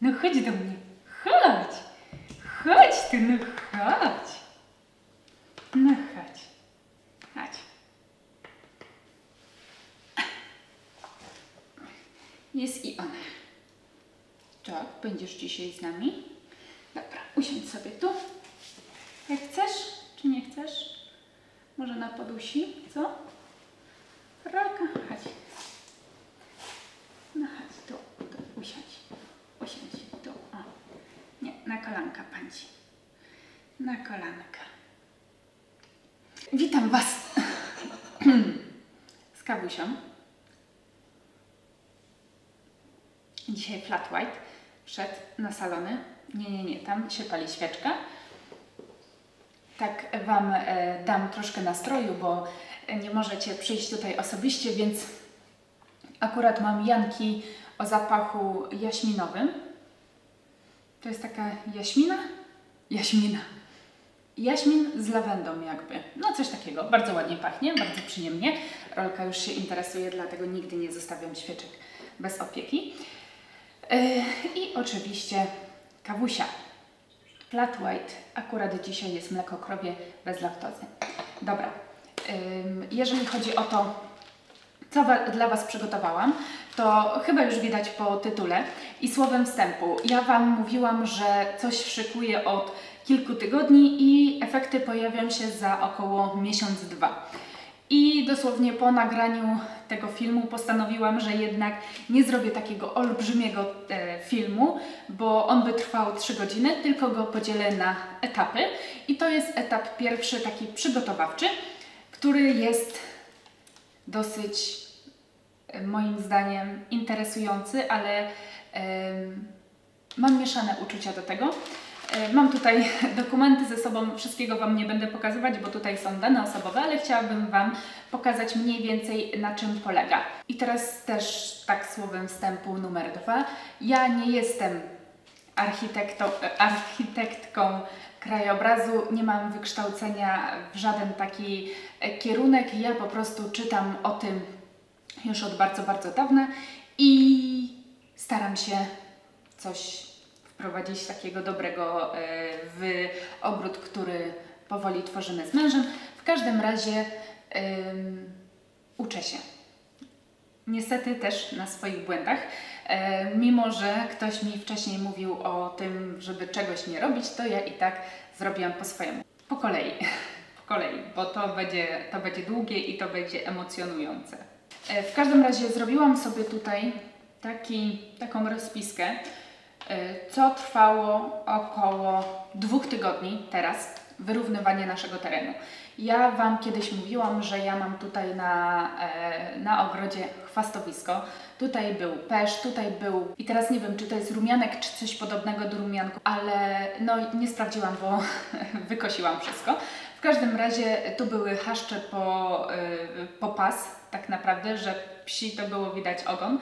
No chodź do mnie, chodź! Chodź ty, no chodź! No chodź, chodź. Jest i ona. Tak, będziesz dzisiaj z nami? Dobra, usiądź sobie tu. Jak chcesz, czy nie chcesz? Może na podusi, co? Rolka, chodź. No chodź, tu, usiądź. Usiądź, tu, o. Nie, na kolanka pędzi. Na kolanka. Witam Was z Kabusią. Dzisiaj Flat White wszedł na salony. Nie, tam się pali świeczka. Tak Wam dam troszkę nastroju, bo nie możecie przyjść tutaj osobiście, więc akurat mam Janki o zapachu jaśminowym. To jest taka jaśmina? Jaśmina. Jaśmin z lawendą jakby. No coś takiego. Bardzo ładnie pachnie, bardzo przyjemnie. Rolka już się interesuje, dlatego nigdy nie zostawiam świeczek bez opieki. I oczywiście kawusia. Flat White. Akurat dzisiaj jest mleko krowie bez laktozy. Dobra. Jeżeli chodzi o to, co dla Was przygotowałam, to chyba już widać po tytule i słowem wstępu. Ja Wam mówiłam, że coś szykuję od kilku tygodni i efekty pojawią się za około miesiąc, dwa. I dosłownie po nagraniu tego filmu postanowiłam, że jednak nie zrobię takiego olbrzymiego filmu, bo on by trwał 3 godziny, tylko go podzielę na etapy. I to jest etap pierwszy, taki przygotowawczy, który jest dosyć, moim zdaniem, interesujący, ale mam mieszane uczucia do tego. Mam tutaj dokumenty ze sobą, wszystkiego Wam nie będę pokazywać, bo tutaj są dane osobowe, ale chciałabym Wam pokazać mniej więcej, na czym polega. I teraz też tak słowem wstępu numer 2. Ja nie jestem architektką krajobrazu, nie mam wykształcenia w żaden taki kierunek. Ja po prostu czytam o tym już od bardzo, bardzo dawna i staram się coś wprowadzić takiego dobrego w obrót, który powoli tworzymy z mężem. W każdym razie uczę się. Niestety też na swoich błędach. Mimo że ktoś mi wcześniej mówił o tym, żeby czegoś nie robić, to ja i tak zrobiłam po swojemu. Po kolei, bo to będzie długie i to będzie emocjonujące. W każdym razie zrobiłam sobie tutaj taką rozpiskę, co trwało około 2 tygodni teraz, wyrównywanie naszego terenu. Ja Wam kiedyś mówiłam, że ja mam tutaj na ogrodzie chwastowisko. Tutaj był pesz, tutaj był... I teraz nie wiem, czy to jest rumianek, czy coś podobnego do rumianku, ale no nie sprawdziłam, bo wykosiłam wszystko. W każdym razie tu były chaszcze po pas, tak naprawdę, że psi to było widać ogon.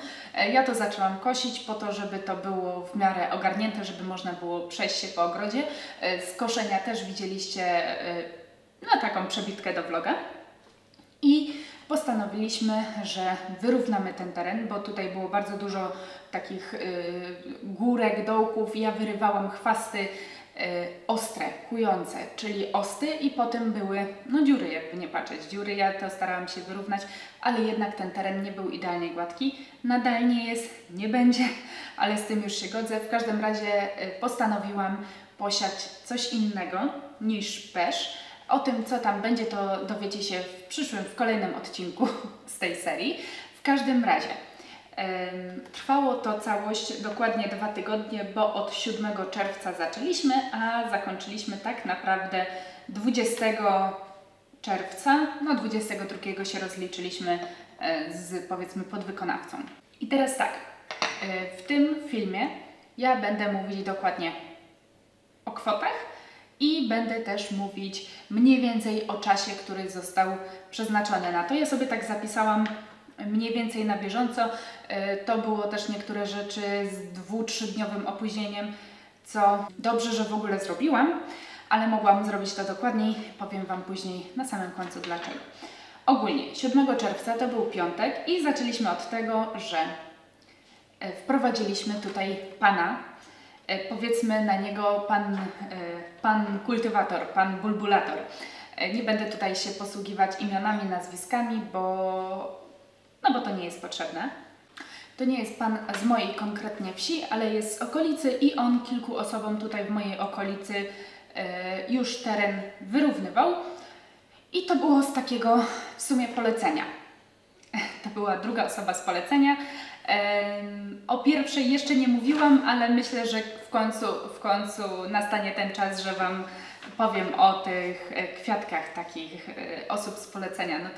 Ja to zaczęłam kosić po to, żeby to było w miarę ogarnięte, żeby można było przejść się po ogrodzie. Z koszenia też widzieliście no, taką przebitkę do vloga. I postanowiliśmy, że wyrównamy ten teren, bo tutaj było bardzo dużo takich górek, dołków. Ja wyrywałam chwasty ostre, kujące, czyli osty i potem były, no dziury, jakby nie patrzeć, dziury, ja to starałam się wyrównać, ale jednak ten teren nie był idealnie gładki, nadal nie jest, nie będzie, ale z tym już się godzę. W każdym razie postanowiłam posiać coś innego niż pesz. O tym, co tam będzie, to dowiecie się w kolejnym odcinku z tej serii. W każdym razie trwało to całość dokładnie 2 tygodnie, bo od 7 czerwca zaczęliśmy, a zakończyliśmy tak naprawdę 20 czerwca, no 22 się rozliczyliśmy z, powiedzmy, podwykonawcą. I teraz tak, w tym filmie ja będę mówić dokładnie o kwotach i będę też mówić mniej więcej o czasie, który został przeznaczony na to. Ja sobie tak zapisałam mniej więcej na bieżąco. To było też niektóre rzeczy z 2-3-dniowym opóźnieniem, co dobrze, że w ogóle zrobiłam, ale mogłam zrobić to dokładniej. Powiem Wam później na samym końcu dlaczego. Ogólnie 7 czerwca to był piątek i zaczęliśmy od tego, że wprowadziliśmy tutaj pana, powiedzmy na niego pan Kultywator, Pan Bulbulator. Nie będę tutaj się posługiwać imionami, nazwiskami, bo to nie jest potrzebne. To nie jest pan z mojej konkretnie wsi, ale jest z okolicy i on kilku osobom tutaj w mojej okolicy już teren wyrównywał. I to było z takiego w sumie polecenia. To była druga osoba z polecenia. O pierwszej jeszcze nie mówiłam, ale myślę, że w końcu nastanie ten czas, że Wam powiem o tych kwiatkach takich osób z polecenia. No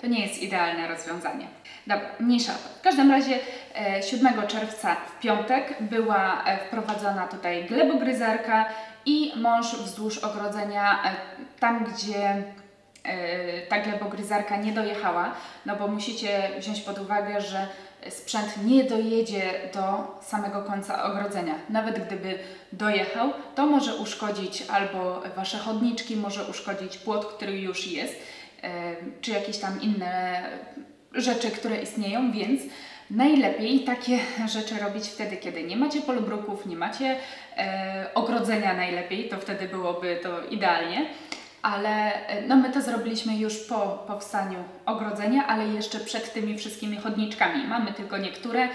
to nie jest idealne rozwiązanie. Dobra, mniejsza o to. W każdym razie 7 czerwca w piątek była wprowadzona tutaj glebogryzarka i mąż wzdłuż ogrodzenia, tam gdzie ta glebogryzarka nie dojechała, no bo musicie wziąć pod uwagę, że sprzęt nie dojedzie do samego końca ogrodzenia. Nawet gdyby dojechał, to może uszkodzić albo Wasze chodniczki, może uszkodzić płot, który już jest, czy jakieś tam inne rzeczy, które istnieją, więc najlepiej takie rzeczy robić wtedy, kiedy nie macie polubruków, nie macie ogrodzenia najlepiej, to wtedy byłoby to idealnie. Ale no my to zrobiliśmy już po powstaniu ogrodzenia, ale jeszcze przed tymi wszystkimi chodniczkami. Mamy tylko niektóre,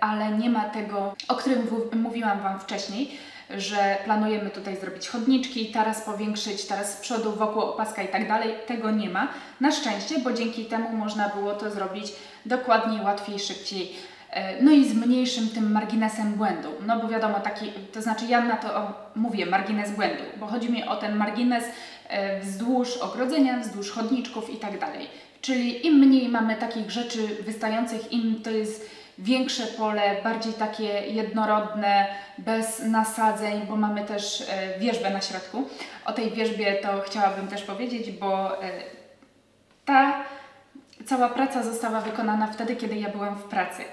ale nie ma tego, o którym mówiłam Wam wcześniej, że planujemy tutaj zrobić chodniczki, taras powiększyć, taras z przodu, wokół opaska i tak dalej. Tego nie ma. Na szczęście, bo dzięki temu można było to zrobić dokładniej, łatwiej, szybciej. No i z mniejszym tym marginesem błędu, no bo wiadomo, taki, to znaczy ja na to mówię margines błędu, bo chodzi mi o ten margines wzdłuż ogrodzenia, wzdłuż chodniczków i tak dalej. Czyli im mniej mamy takich rzeczy wystających, im to jest większe pole, bardziej takie jednorodne, bez nasadzeń, bo mamy też wierzbę na środku. O tej wierzbie to chciałabym też powiedzieć, bo ta cała praca została wykonana wtedy, kiedy ja byłam w pracy.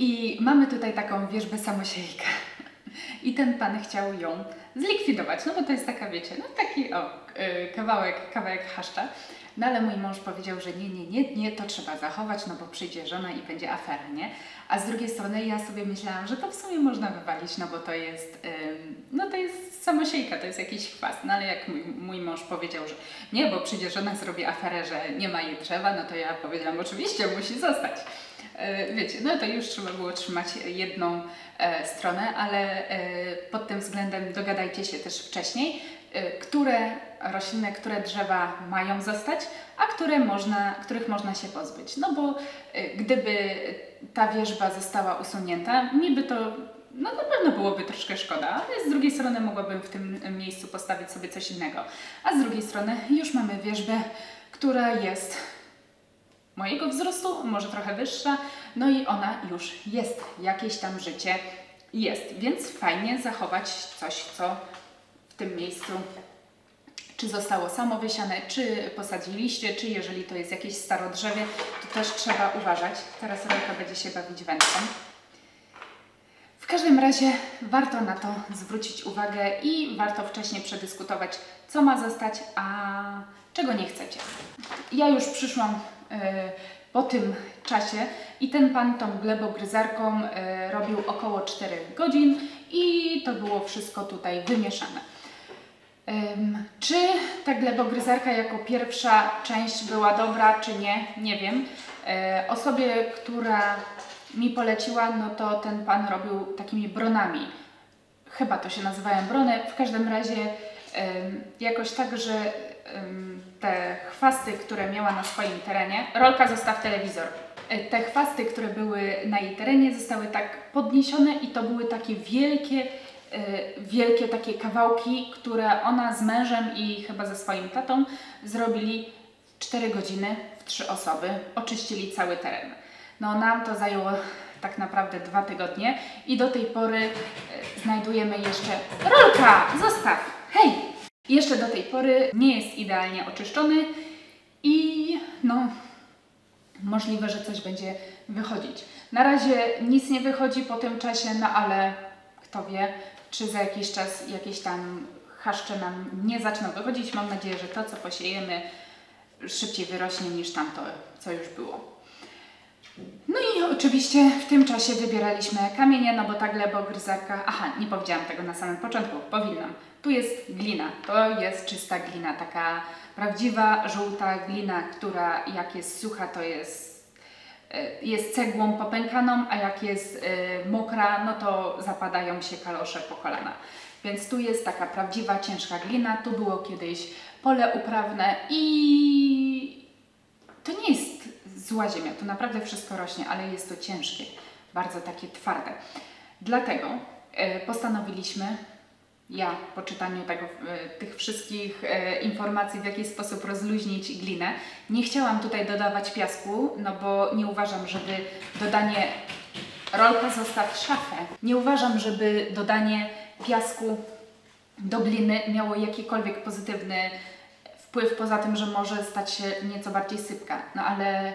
I mamy tutaj taką wierzbę samosiejkę. I ten pan chciał ją zlikwidować, no bo to jest taka, wiecie, no taki kawałek chaszcza. No ale mój mąż powiedział, że nie, to trzeba zachować, no bo przyjdzie żona i będzie afera, nie? A z drugiej strony ja sobie myślałam, że to w sumie można wywalić, no bo to jest, no to jest samosiejka, to jest jakiś chwast. No ale jak mój mąż powiedział, że nie, bo przyjdzie żona, zrobi aferę, że nie ma jej drzewa, no to ja powiedziałam, oczywiście, musi zostać. Wiecie, no to już trzeba było trzymać jedną stronę, ale pod tym względem dogadajcie się też wcześniej, które rośliny, które drzewa mają zostać, a których można się pozbyć. No bo gdyby ta wierzba została usunięta, niby to no na pewno byłoby troszkę szkoda, ale z drugiej strony mogłabym w tym miejscu postawić sobie coś innego. A z drugiej strony już mamy wierzbę, która jest mojego wzrostu, może trochę wyższa, no i ona już jest, jakieś tam życie jest, więc fajnie zachować coś, co w tym miejscu czy zostało samo wysiane, czy posadziliście, czy jeżeli to jest jakieś starodrzewie, to też trzeba uważać. Teraz Rolka będzie się bawić wędką. W każdym razie warto na to zwrócić uwagę i warto wcześniej przedyskutować, co ma zostać, a czego nie chcecie. Ja już przyszłam po tym czasie i ten pan tą glebogryzarką robił około 4 godzin i to było wszystko tutaj wymieszane. Czy ta glebogryzarka jako pierwsza część była dobra, czy nie, nie wiem. Osobie, która mi poleciła, no to ten pan robił takimi bronami. Chyba to się nazywają brony. W każdym razie jakoś tak, że te chwasty, które miała na swoim terenie, Rolka, zostaw telewizor. Te chwasty, które były na jej terenie, zostały tak podniesione i to były takie wielkie takie kawałki, które ona z mężem i chyba ze swoim tatą zrobili w 4 godziny, w 3 osoby, oczyścili cały teren. No nam to zajęło tak naprawdę 2 tygodnie i do tej pory znajdujemy jeszcze... Rolka, zostaw! Hej! Jeszcze do tej pory nie jest idealnie oczyszczony i no możliwe, że coś będzie wychodzić. Na razie nic nie wychodzi po tym czasie, no ale kto wie, czy za jakiś czas jakieś tam chaszcze nam nie zaczną wychodzić. Mam nadzieję, że to, co posiejemy, szybciej wyrośnie niż tamto, co już było. No i oczywiście w tym czasie wybieraliśmy kamienie, no bo ta gleba gryzaka... Aha, nie powiedziałam tego na samym początku, powinnam. Tu jest glina, to jest czysta glina, taka prawdziwa, żółta glina, która jak jest sucha, to jest cegłą popękaną, a jak jest mokra, no to zapadają się kalosze po kolana. Więc tu jest taka prawdziwa, ciężka glina, tu było kiedyś pole uprawne i to nie jest zła ziemia, tu naprawdę wszystko rośnie, ale jest to ciężkie, bardzo takie twarde. Dlatego postanowiliśmy, ja po czytaniu tych wszystkich informacji, w jaki sposób rozluźnić glinę, nie chciałam tutaj dodawać piasku, no bo nie uważam, żeby dodanie... Rolka, zostaw szafę. Nie uważam, żeby dodanie piasku do gliny miało jakikolwiek pozytywny wpływ, poza tym, że może stać się nieco bardziej sypka. No ale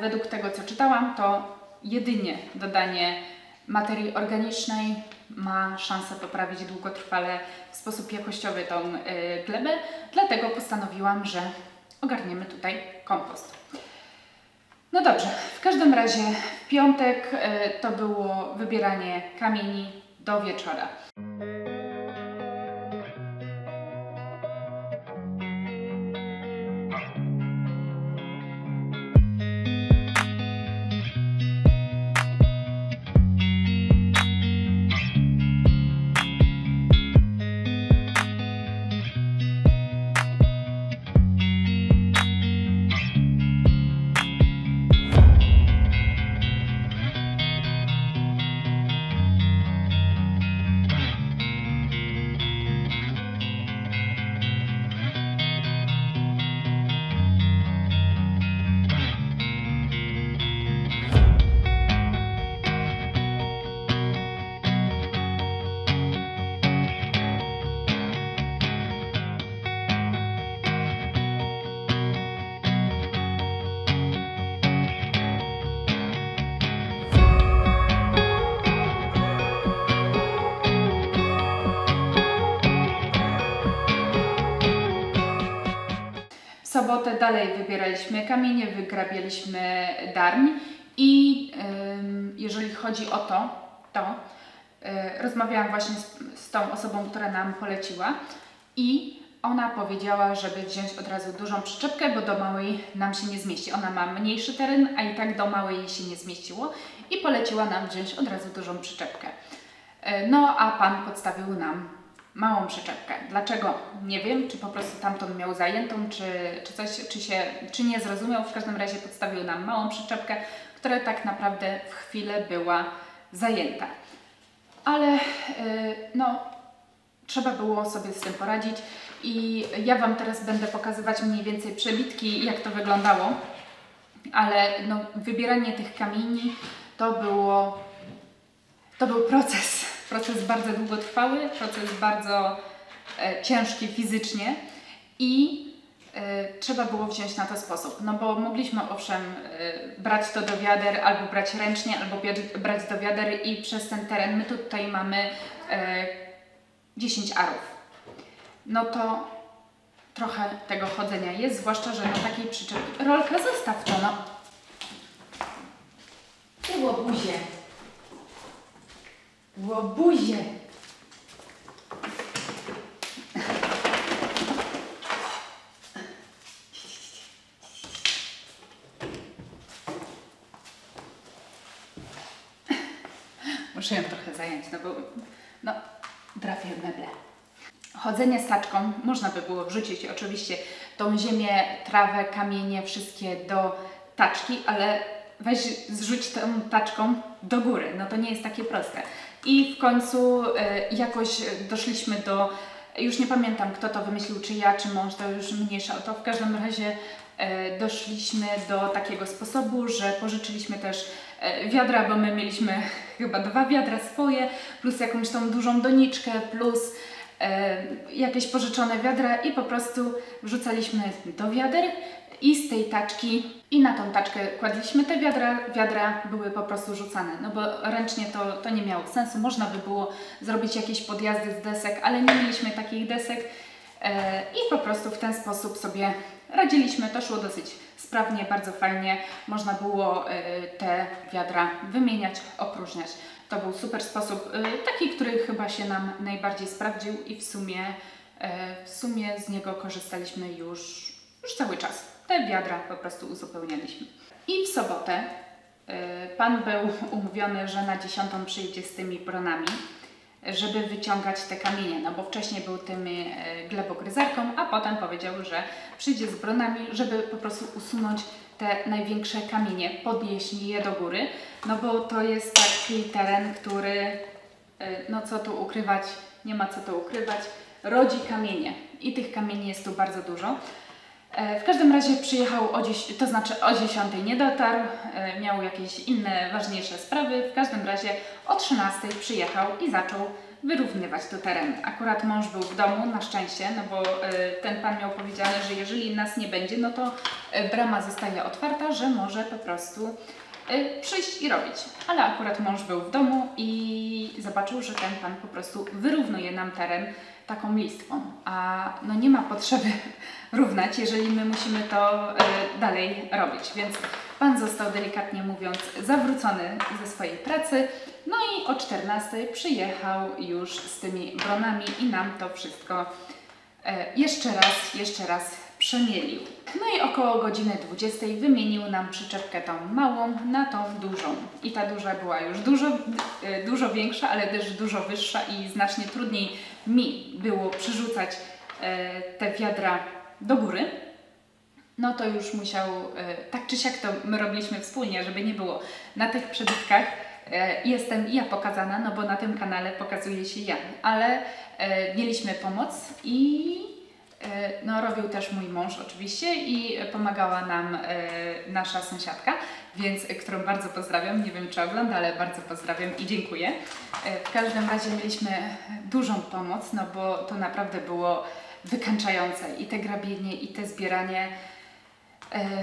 według tego, co czytałam, to jedynie dodanie materii organicznej ma szansę poprawić długotrwale w sposób jakościowy tą glebę, dlatego postanowiłam, że ogarniemy tutaj kompost. No dobrze, w każdym razie w piątek to było wybieranie kamieni do wieczora. W sobotę dalej wybieraliśmy kamienie, wygrabialiśmy darń i jeżeli chodzi o to rozmawiałam właśnie z tą osobą, która nam poleciła i ona powiedziała, żeby wziąć od razu dużą przyczepkę, bo do małej nam się nie zmieści. Ona ma mniejszy teren, a i tak do małej jej się nie zmieściło i poleciła nam wziąć od razu dużą przyczepkę. No a pan podstawił nam małą przyczepkę. Dlaczego? Nie wiem, czy po prostu tamtą miał zajętą, czy nie zrozumiał. W każdym razie podstawił nam małą przyczepkę, która tak naprawdę w chwilę była zajęta. Ale no, trzeba było sobie z tym poradzić i ja Wam teraz będę pokazywać mniej więcej przebitki, jak to wyglądało. Ale no, wybieranie tych kamieni to był proces. Proces bardzo długotrwały, proces bardzo ciężki fizycznie i trzeba było wziąć na to sposób. No bo mogliśmy owszem brać to do wiader, albo brać ręcznie, albo brać do wiader i przez ten teren my tutaj mamy 10 arów. No to trochę tego chodzenia jest, zwłaszcza, że na takiej przyczepie... Rolka, zostaw to, no! Ty łobuzie! Łobuzie! Muszę ją trochę zająć, no bo no, drapię meble. Chodzenie saczką można by było wrzucić oczywiście tą ziemię, trawę, kamienie, wszystkie do taczki, ale weź zrzuć tą taczką do góry, no to nie jest takie proste. I w końcu jakoś doszliśmy do, już nie pamiętam kto to wymyślił, czy ja, czy mąż, to już mniejsza o to, w każdym razie doszliśmy do takiego sposobu, że pożyczyliśmy też wiadra, bo my mieliśmy chyba 2 wiadra swoje, plus jakąś tą dużą doniczkę, plus jakieś pożyczone wiadra i po prostu wrzucaliśmy do wiader i z tej taczki i na tą taczkę kładliśmy te wiadra były po prostu rzucane, no bo ręcznie to nie miało sensu, można by było zrobić jakieś podjazdy z desek, ale nie mieliśmy takich desek i po prostu w ten sposób sobie radziliśmy, to szło dosyć sprawnie, bardzo fajnie. Można było te wiadra wymieniać, opróżniać. To był super sposób, taki, który chyba się nam najbardziej sprawdził i w sumie z niego korzystaliśmy już cały czas. Te wiadra po prostu uzupełnialiśmy. I w sobotę pan był umówiony, że na 10:00 przyjdzie z tymi bronami, żeby wyciągać te kamienie, no bo wcześniej był tym glebogryzarką, a potem powiedział, że przyjdzie z bronami, żeby po prostu usunąć te największe kamienie, podnieść je do góry, no bo to jest taki teren, który, no co tu ukrywać, nie ma co tu ukrywać, rodzi kamienie i tych kamieni jest tu bardzo dużo. W każdym razie przyjechał o 10:00 nie dotarł, miał jakieś inne ważniejsze sprawy. W każdym razie o 13:00 przyjechał i zaczął wyrównywać tu teren. Akurat mąż był w domu, na szczęście, no bo ten pan miał powiedziane, że jeżeli nas nie będzie, no to brama zostaje otwarta, że może po prostu przyjść i robić. Ale akurat mąż był w domu i zobaczył, że ten pan po prostu wyrównuje nam teren taką listwą, a no nie ma potrzeby równać, jeżeli my musimy to dalej robić. Więc pan został, delikatnie mówiąc, zawrócony ze swojej pracy, no i o 14:00 przyjechał już z tymi bronami i nam to wszystko jeszcze raz przemielił. No i około godziny 20:00 wymienił nam przyczepkę tą małą na tą dużą. I ta duża była już dużo większa, ale też dużo wyższa i znacznie trudniej mi było przerzucać te wiadra do góry. No to już musiał, tak czy siak to my robiliśmy wspólnie, żeby nie było na tych przybytkach. Jestem ja pokazana, no bo na tym kanale pokazuje się ja, ale mieliśmy pomoc i no, robił też mój mąż oczywiście i pomagała nam nasza sąsiadka, więc, którą bardzo pozdrawiam, nie wiem czy ogląda, ale bardzo pozdrawiam i dziękuję. W każdym razie mieliśmy dużą pomoc, no bo to naprawdę było wykańczające i te grabienie i te zbieranie.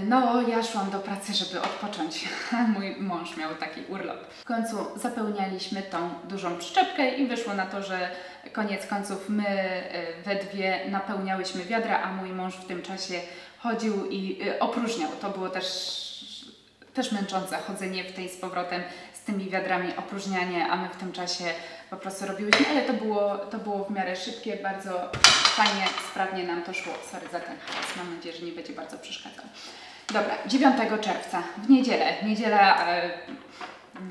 No, ja szłam do pracy, żeby odpocząć, mój mąż miał taki urlop. W końcu zapełnialiśmy tą dużą przyczepkę i wyszło na to, że koniec końców my we dwie napełniałyśmy wiadra, a mój mąż w tym czasie chodził i opróżniał. To było też męczące chodzenie w tej z powrotem z tymi wiadrami, opróżnianie, a my w tym czasie po prostu robiłyśmy, ale to było w miarę szybkie, bardzo fajnie, sprawnie nam to szło. Sorry za ten hałas, mam nadzieję, że nie będzie bardzo przeszkadzał. Dobra, 9 czerwca, w niedzielę, niedziela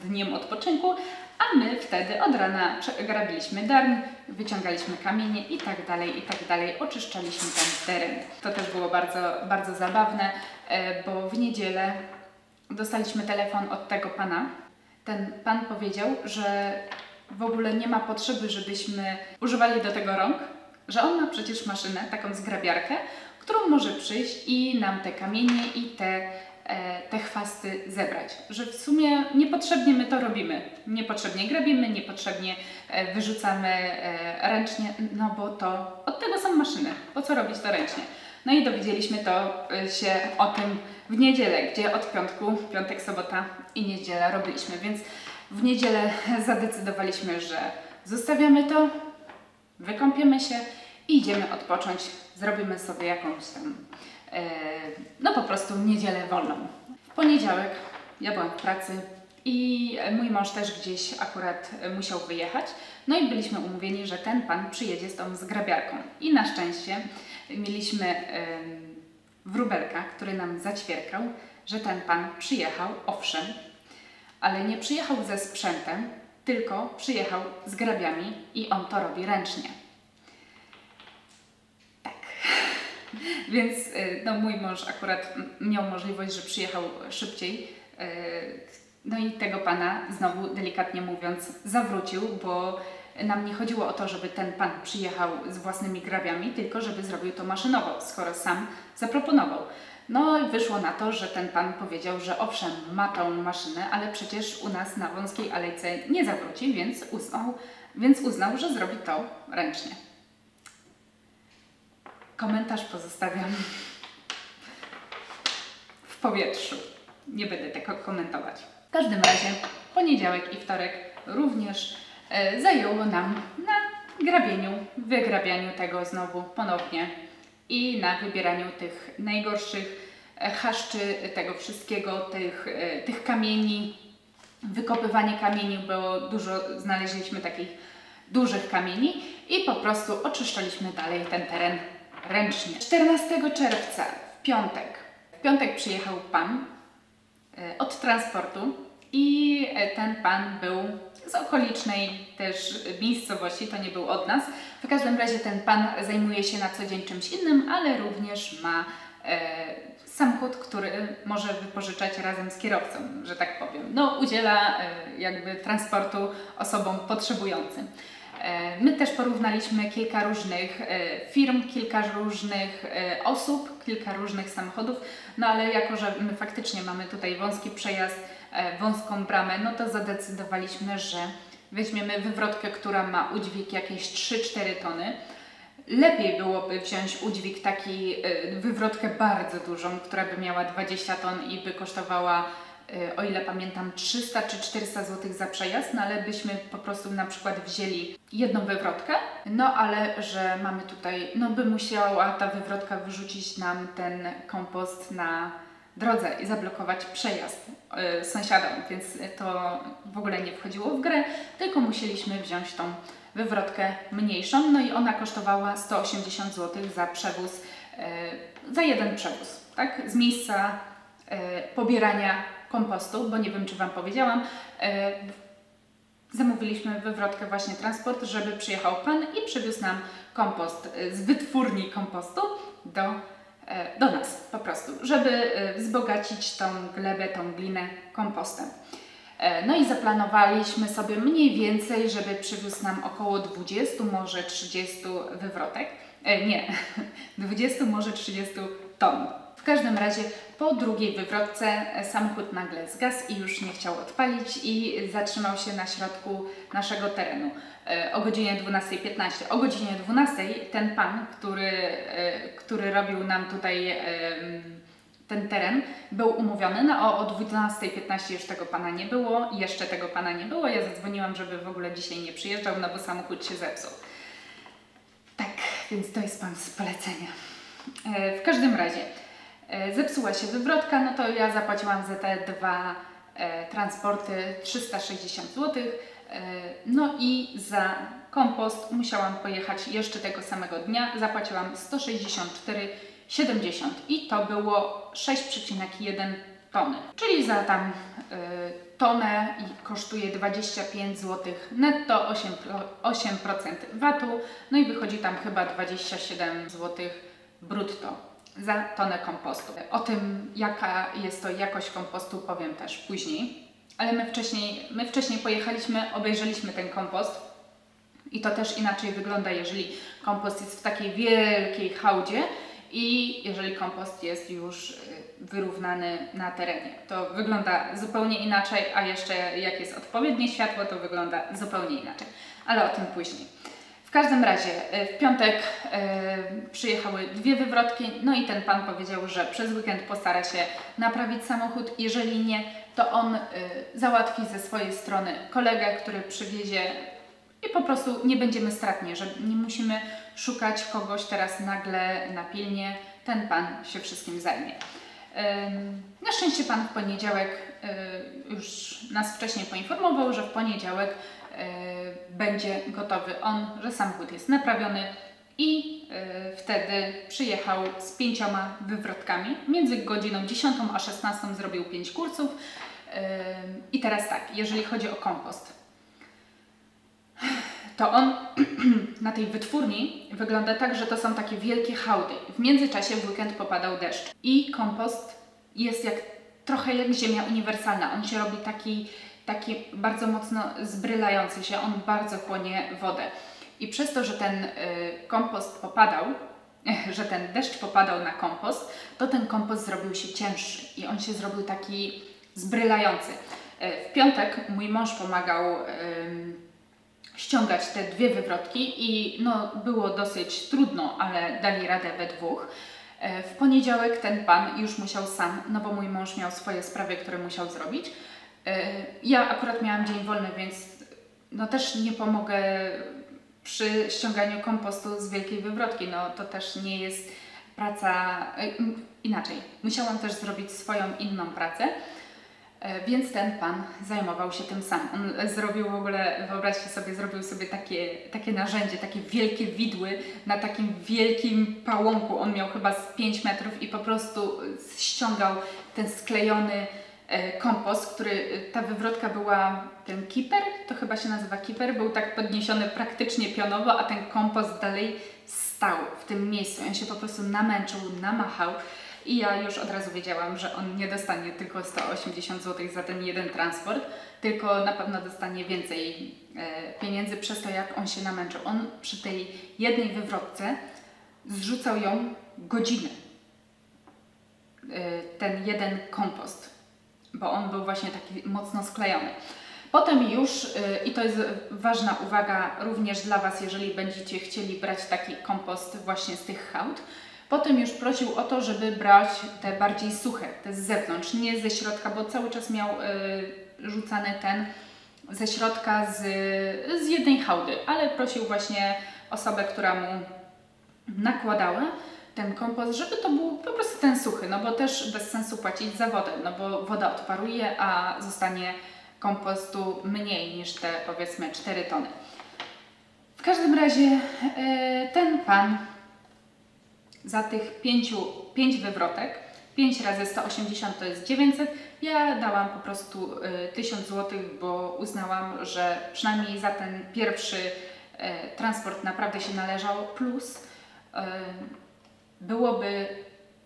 dniem odpoczynku, a my wtedy od rana grabiliśmy darn, wyciągaliśmy kamienie i tak dalej, oczyszczaliśmy ten teren. To też było bardzo, bardzo zabawne, bo w niedzielę dostaliśmy telefon od tego pana. Ten pan powiedział, że w ogóle nie ma potrzeby, żebyśmy używali do tego rąk, że on ma przecież maszynę, taką zgrabiarkę, którą może przyjść i nam te kamienie i te chwasty zebrać. Że w sumie niepotrzebnie my to robimy, niepotrzebnie grabimy, niepotrzebnie wyrzucamy ręcznie, no bo to od tego są maszyny, po co robić to ręcznie. No i dowiedzieliśmy się o tym w niedzielę, gdzie od piątku, piątek, sobota i niedziela robiliśmy, więc w niedzielę zadecydowaliśmy, że zostawiamy to, wykąpiemy się i idziemy odpocząć, zrobimy sobie jakąś tam, no po prostu niedzielę wolną. W poniedziałek ja byłam w pracy i mój mąż też gdzieś akurat musiał wyjechać, no i byliśmy umówieni, że ten pan przyjedzie z tą zgrabiarką i na szczęście mieliśmy wróbelka, który nam zaćwierkał, że ten pan przyjechał, owszem, ale nie przyjechał ze sprzętem, tylko przyjechał z grabiami i on to robi ręcznie. Tak. Więc no, mój mąż akurat miał możliwość, że przyjechał szybciej. No i tego pana znowu, delikatnie mówiąc, zawrócił, bo nam nie chodziło o to, żeby ten pan przyjechał z własnymi grabiami, tylko żeby zrobił to maszynowo, skoro sam zaproponował. No i wyszło na to, że ten pan powiedział, że owszem, ma tą maszynę, ale przecież u nas na wąskiej alejce nie zawróci, więc uznał, że zrobi to ręcznie. Komentarz pozostawiam w powietrzu. Nie będę tego komentować. W każdym razie poniedziałek i wtorek również zajęło nam na grabieniu, wygrabianiu tego znowu ponownie i na wybieraniu tych najgorszych haszczy, tego wszystkiego, tych kamieni, wykopywanie kamieni, bo dużo znaleźliśmy takich dużych kamieni i po prostu oczyszczaliśmy dalej ten teren ręcznie. 14 czerwca, w piątek przyjechał pan od transportu i ten pan był z okolicznej też miejscowości, to nie był od nas. W każdym razie ten pan zajmuje się na co dzień czymś innym, ale również ma samochód, który może wypożyczać razem z kierowcą, że tak powiem. No, udziela jakby transportu osobom potrzebującym. My też porównaliśmy kilka różnych firm, kilka różnych osób, kilka różnych samochodów, no ale jako, że my faktycznie mamy tutaj wąski przejazd, wąską bramę, no to zadecydowaliśmy, że weźmiemy wywrotkę, która ma udźwig jakieś 3-4 tony. Lepiej byłoby wziąć udźwig taki, wywrotkę bardzo dużą, która by miała 20 ton i by kosztowała, o ile pamiętam, 300 czy 400 zł za przejazd, no ale byśmy po prostu na przykład wzięli jedną wywrotkę, no ale że mamy tutaj, no by musiała ta wywrotka wyrzucić nam ten kompost na drodze i zablokować przejazd sąsiadom, więc to w ogóle nie wchodziło w grę, tylko musieliśmy wziąć tą wywrotkę mniejszą, no i ona kosztowała 180 zł za przewóz, za jeden przewóz, tak? Z miejsca pobierania kompostu, bo nie wiem, czy Wam powiedziałam, zamówiliśmy wywrotkę właśnie transport, żeby przyjechał pan i przywiózł nam kompost z wytwórni kompostu do nas po prostu, żeby wzbogacić tą glebę, tą glinę kompostem. No i zaplanowaliśmy sobie mniej więcej, żeby przywiózł nam około 20, może 30 wywrotek. Nie, 20, może 30 ton. W każdym razie po drugiej wywrotce samochód nagle zgasł i już nie chciał odpalić i zatrzymał się na środku naszego terenu o godzinie 12:15. O godzinie 12:00 ten pan, który robił nam tutaj ten teren, był umówiony, no o 12:15 już tego pana nie było, ja zadzwoniłam, żeby w ogóle dzisiaj nie przyjeżdżał, no bo samochód się zepsuł. Tak, więc to jest pan z polecenia. W każdym razie zepsuła się wywrotka, no to ja zapłaciłam za te dwa transporty 360 zł, no i za kompost musiałam pojechać jeszcze tego samego dnia, zapłaciłam 164,70 i to było 6,1 tony, czyli za tam tonę i kosztuje 25 zł netto, 8% VAT-u, no i wychodzi tam chyba 27 zł brutto za tonę kompostu. O tym, jaka jest to jakość kompostu, powiem też później, ale my wcześniej pojechaliśmy, obejrzeliśmy ten kompost i to też inaczej wygląda, jeżeli kompost jest w takiej wielkiej hałdzie i jeżeli kompost jest już wyrównany na terenie. To wygląda zupełnie inaczej, a jeszcze jak jest odpowiednie światło, to wygląda zupełnie inaczej, ale o tym później. W każdym razie w piątek przyjechały dwie wywrotki, no i ten pan powiedział, że przez weekend postara się naprawić samochód, jeżeli nie, to on załatwi ze swojej strony kolegę, który przywiezie i po prostu nie będziemy stratni, że nie musimy szukać kogoś teraz nagle, na pilnie, ten pan się wszystkim zajmie. Na szczęście pan w poniedziałek już nas wcześniej poinformował, że w poniedziałek będzie gotowy on, że samochód jest naprawiony i wtedy przyjechał z 5 wywrotkami. Między godziną 10 a 16 zrobił 5 kursów. I teraz tak, jeżeli chodzi o kompost, to on na tej wytwórni wygląda tak, że to są takie wielkie hałdy. W międzyczasie w weekend popadał deszcz i kompost jest trochę jak ziemia uniwersalna. On się robi taki bardzo mocno zbrylający się, on bardzo chłonie wodę. I przez to, że ten kompost popadał, że ten deszcz popadał na kompost, to ten kompost zrobił się cięższy i on się zrobił taki zbrylający. W piątek mój mąż pomagał ściągać te dwie wywrotki i no, było dosyć trudno, ale dali radę we dwóch. W poniedziałek ten pan już musiał sam, no bo mój mąż miał swoje sprawy, które musiał zrobić. Ja akurat miałam dzień wolny, więc no też nie pomogę przy ściąganiu kompostu z wielkiej wywrotki. No to też nie jest praca, inaczej, musiałam też zrobić swoją inną pracę, więc ten pan zajmował się tym sam. On zrobił w ogóle, wyobraźcie sobie, zrobił sobie takie narzędzie, takie wielkie widły na takim wielkim pałąku. On miał chyba z 5 metrów i po prostu ściągał ten sklejony kompost, który, ta wywrotka była, ten kiper, to chyba się nazywa kiper, był tak podniesiony praktycznie pionowo, a ten kompost dalej stał w tym miejscu. On się po prostu namęczył, namachał i ja już od razu wiedziałam, że on nie dostanie tylko 180 zł za ten jeden transport, tylko na pewno dostanie więcej pieniędzy przez to, jak on się namęczył. On przy tej jednej wywrotce zrzucał ją godzinę, ten jeden kompost, bo on był właśnie taki mocno sklejony. Potem już, i to jest ważna uwaga również dla Was, jeżeli będziecie chcieli brać taki kompost właśnie z tych hałd, potem już prosił o to, żeby brać te bardziej suche, te z zewnątrz, nie ze środka, bo cały czas miał rzucany ten ze środka z jednej hałdy, ale prosił właśnie osobę, która mu nakładała ten kompost, żeby to był po prostu ten suchy, no bo też bez sensu płacić za wodę, no bo woda odparuje, a zostanie kompostu mniej niż te, powiedzmy, 4 tony. W każdym razie ten pan za tych 5 wywrotek, 5 razy 180 to jest 900, ja dałam po prostu 1000 zł, bo uznałam, że przynajmniej za ten pierwszy transport naprawdę się należało, plus byłoby,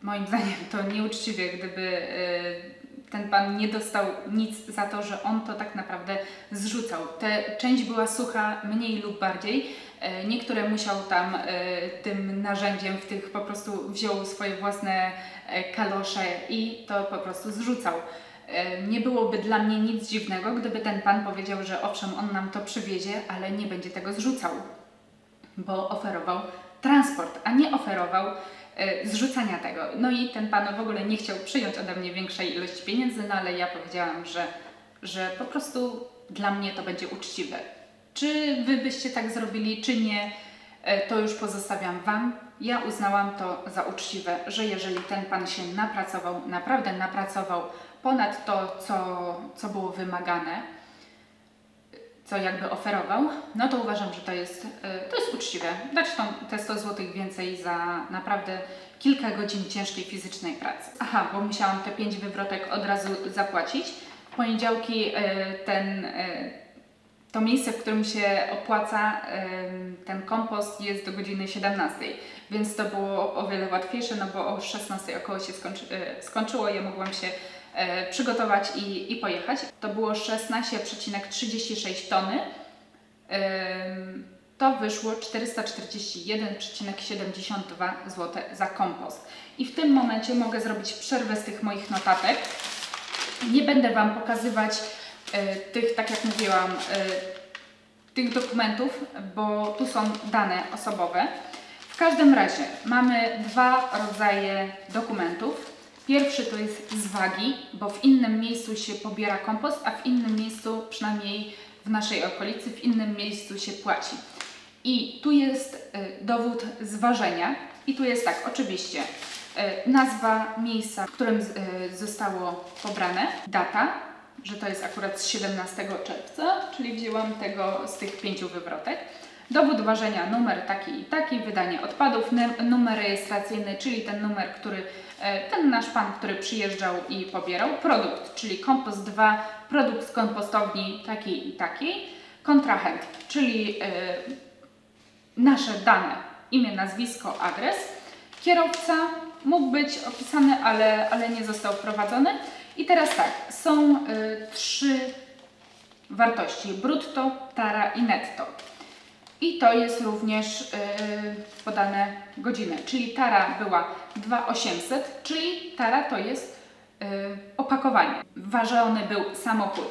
moim zdaniem, to nieuczciwie, gdyby ten pan nie dostał nic za to, że on to tak naprawdę zrzucał. Te część była sucha mniej lub bardziej. Niektóre musiał tam tym narzędziem w tych po prostu wziął swoje własne kalosze i to po prostu zrzucał. Nie byłoby dla mnie nic dziwnego, gdyby ten pan powiedział, że owszem, on nam to przywiezie, ale nie będzie tego zrzucał, bo oferował transport, a nie oferował zrzucania tego. No i ten pan w ogóle nie chciał przyjąć ode mnie większej ilości pieniędzy, no ale ja powiedziałam, że po prostu dla mnie to będzie uczciwe. Czy Wy byście tak zrobili, czy nie, to już pozostawiam Wam. Ja uznałam to za uczciwe, że jeżeli ten pan się napracował, naprawdę napracował ponad to, co było wymagane, co jakby oferował, no to uważam, że to jest uczciwe. Dać te 100 zł więcej za naprawdę kilka godzin ciężkiej fizycznej pracy. Aha, bo musiałam te 5 wywrotek od razu zapłacić. W poniedziałki to miejsce, w którym się opłaca ten kompost, jest do godziny 17, więc to było o wiele łatwiejsze, no bo o 16 około się skończyło, ja mogłam się przygotować i pojechać. To było 16,36 tony, to wyszło 441,72 zł za kompost. I w tym momencie mogę zrobić przerwę z tych moich notatek. Nie będę Wam pokazywać tych, tak jak mówiłam, tych dokumentów, bo tu są dane osobowe. W każdym razie mamy dwa rodzaje dokumentów. Pierwszy to jest z wagi, bo w innym miejscu się pobiera kompost, a w innym miejscu, przynajmniej w naszej okolicy, w innym miejscu się płaci. I tu jest dowód z ważenia i tu jest tak, oczywiście nazwa miejsca, w którym zostało pobrane, data, że to jest akurat z 17 czerwca, czyli wzięłam tego z tych 5 wywrotek. Dowód ważenia, numer taki i taki, wydanie odpadów, numer rejestracyjny, czyli ten numer, który ten nasz pan, który przyjeżdżał i pobierał, produkt, czyli kompost 2, produkt z kompostowni takiej i takiej, kontrahent, czyli nasze dane, imię, nazwisko, adres, kierowca mógł być opisany, ale nie został wprowadzony. I teraz tak, są 3 wartości, brutto, tara i netto. I to jest również podane godziny, czyli tara była 2800, czyli tara to jest opakowanie. Ważony był samochód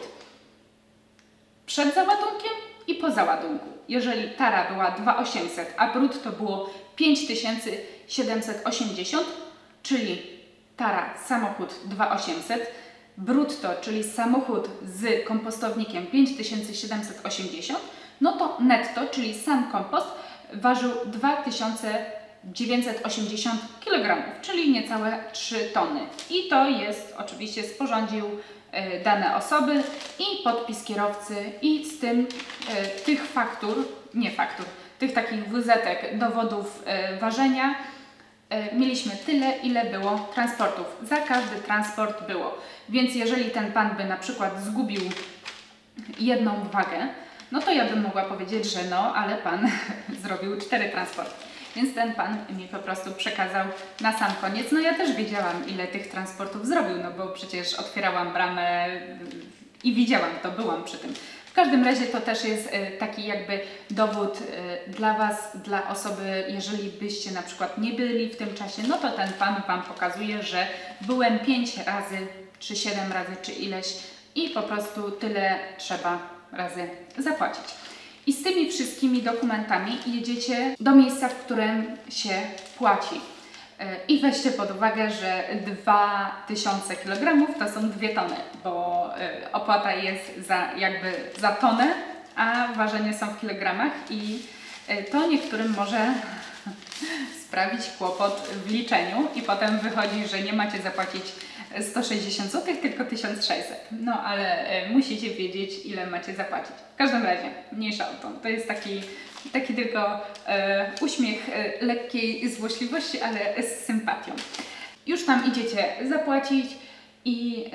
przed załadunkiem i po załadunku. Jeżeli tara była 2800, a brutto było 5780, czyli tara samochód 2800, brutto, czyli samochód z kompostownikiem 5780, no to netto, czyli sam kompost, ważył 2000 980 kg, czyli niecałe 3 tony. I to jest, oczywiście sporządził dane osoby i podpis kierowcy, i z tym tych tych takich wyzetek dowodów ważenia mieliśmy tyle, ile było transportów. Za każdy transport było. Więc jeżeli ten pan by na przykład zgubił jedną wagę, no to ja bym mogła powiedzieć, że no, ale pan zrobił 4 transporty. Więc ten pan mi po prostu przekazał na sam koniec. No ja też wiedziałam, ile tych transportów zrobił, no bo przecież otwierałam bramę i widziałam to, byłam przy tym. W każdym razie to też jest taki jakby dowód dla Was, dla osoby, jeżeli byście na przykład nie byli w tym czasie, no to ten pan Wam pokazuje, że byłem 5 razy, czy 7 razy, czy ileś i po prostu tyle trzeba razy zapłacić. I z tymi wszystkimi dokumentami jedziecie do miejsca, w którym się płaci. I weźcie pod uwagę, że 2000 kg to są 2 tony, bo opłata jest jakby za tonę, a ważenie są w kilogramach i to niektórym może sprawić kłopot w liczeniu i potem wychodzi, że nie macie zapłacić 160 zł, tylko 1600. No ale musicie wiedzieć, ile macie zapłacić. W każdym razie, mniejsza o to. To jest taki tylko uśmiech lekkiej złośliwości, ale z sympatią. Już tam idziecie zapłacić i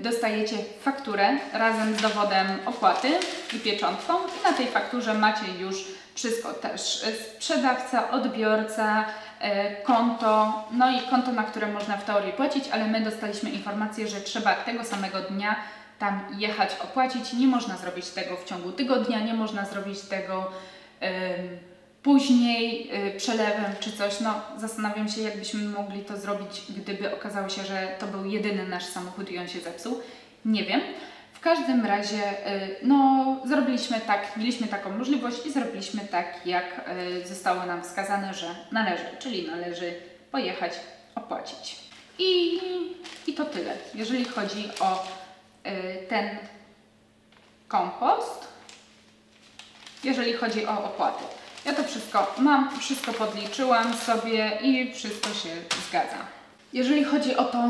dostajecie fakturę razem z dowodem opłaty i pieczątką. I na tej fakturze macie już wszystko też. Sprzedawca, odbiorca, konto, no i konto, na które można w teorii płacić, ale my dostaliśmy informację, że trzeba tego samego dnia tam jechać, opłacić. Nie można zrobić tego w ciągu tygodnia, nie można zrobić tego później przelewem czy coś. No zastanawiam się, jakbyśmy mogli to zrobić, gdyby okazało się, że to był jedyny nasz samochód i on się zepsuł. Nie wiem. W każdym razie, no zrobiliśmy tak, mieliśmy taką możliwość i zrobiliśmy tak, jak zostało nam wskazane, że należy, czyli należy pojechać, opłacić. I to tyle, jeżeli chodzi o ten kompost, jeżeli chodzi o opłaty. Ja to wszystko mam, wszystko podliczyłam sobie i wszystko się zgadza. Jeżeli chodzi o to,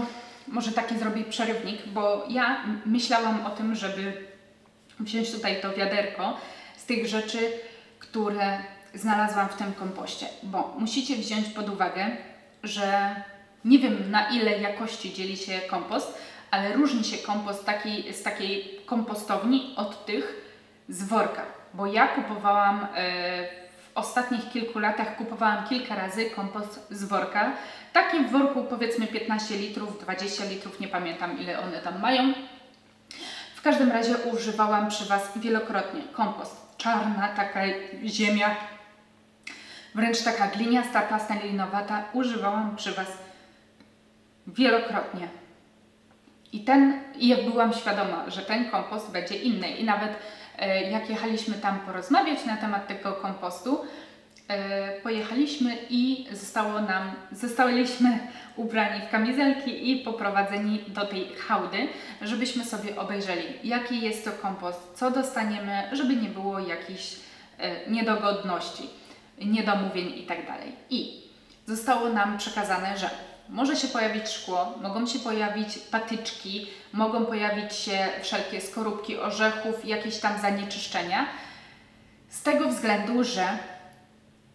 może taki zrobię przerywnik, bo ja myślałam o tym, żeby wziąć tutaj to wiaderko z tych rzeczy, które znalazłam w tym kompoście. Bo musicie wziąć pod uwagę, że nie wiem, na ile jakości dzieli się kompost, ale różni się kompost z takiej kompostowni od tych z worka. Bo ja kupowałam w ostatnich kilku latach kilka razy kompost z worka. Taki w worku powiedzmy 15 litrów, 20 litrów, nie pamiętam ile one tam mają. W każdym razie używałam przy Was wielokrotnie kompost. Czarna taka ziemia, wręcz taka gliniasta, plastelinowata. Używałam przy Was wielokrotnie. I jak byłam świadoma, że ten kompost będzie inny i nawet jak jechaliśmy tam porozmawiać na temat tego kompostu, pojechaliśmy i zostaliśmy ubrani w kamizelki i poprowadzeni do tej hałdy, żebyśmy sobie obejrzeli, jaki jest to kompost, co dostaniemy, żeby nie było jakichś niedogodności, niedomówień itd. I zostało nam przekazane, że może się pojawić szkło, mogą się pojawić patyczki, mogą pojawić się wszelkie skorupki orzechów, jakieś tam zanieczyszczenia. Z tego względu, że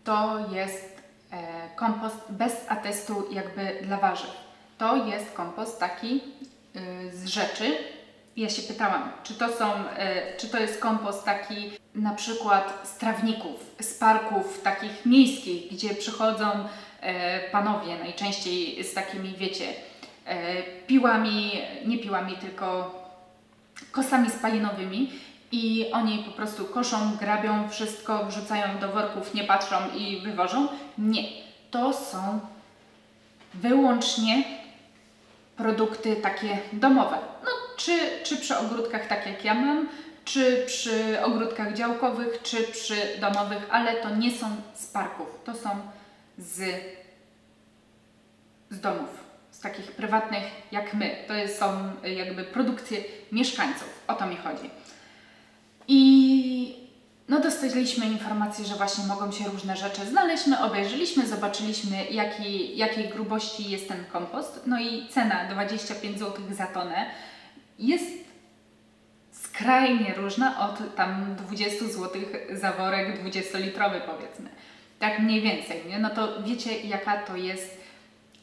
to jest kompost bez atestu jakby dla warzyw. To jest kompost taki z rzeczy. Ja się pytałam, czy to jest kompost taki na przykład z trawników, z parków takich miejskich, gdzie przychodzą panowie najczęściej z takimi, wiecie, tylko kosami spalinowymi i oni po prostu koszą, grabią wszystko, wrzucają do worków, nie patrzą i wywożą. Nie, to są wyłącznie produkty takie domowe. No, czy przy ogródkach, tak jak ja mam, czy przy ogródkach działkowych, czy przy domowych, ale to nie są z parków, to są z domów, z takich prywatnych jak my. To są jakby produkcje mieszkańców, o to mi chodzi. I no dostaliśmy informację, że właśnie mogą się różne rzeczy. Znaleźliśmy, obejrzeliśmy, zobaczyliśmy jakiej grubości jest ten kompost. No i cena 25 zł za tonę jest skrajnie różna od tam 20 zł za worek 20-litrowy powiedzmy. Tak mniej więcej, nie? No to wiecie, jaka to jest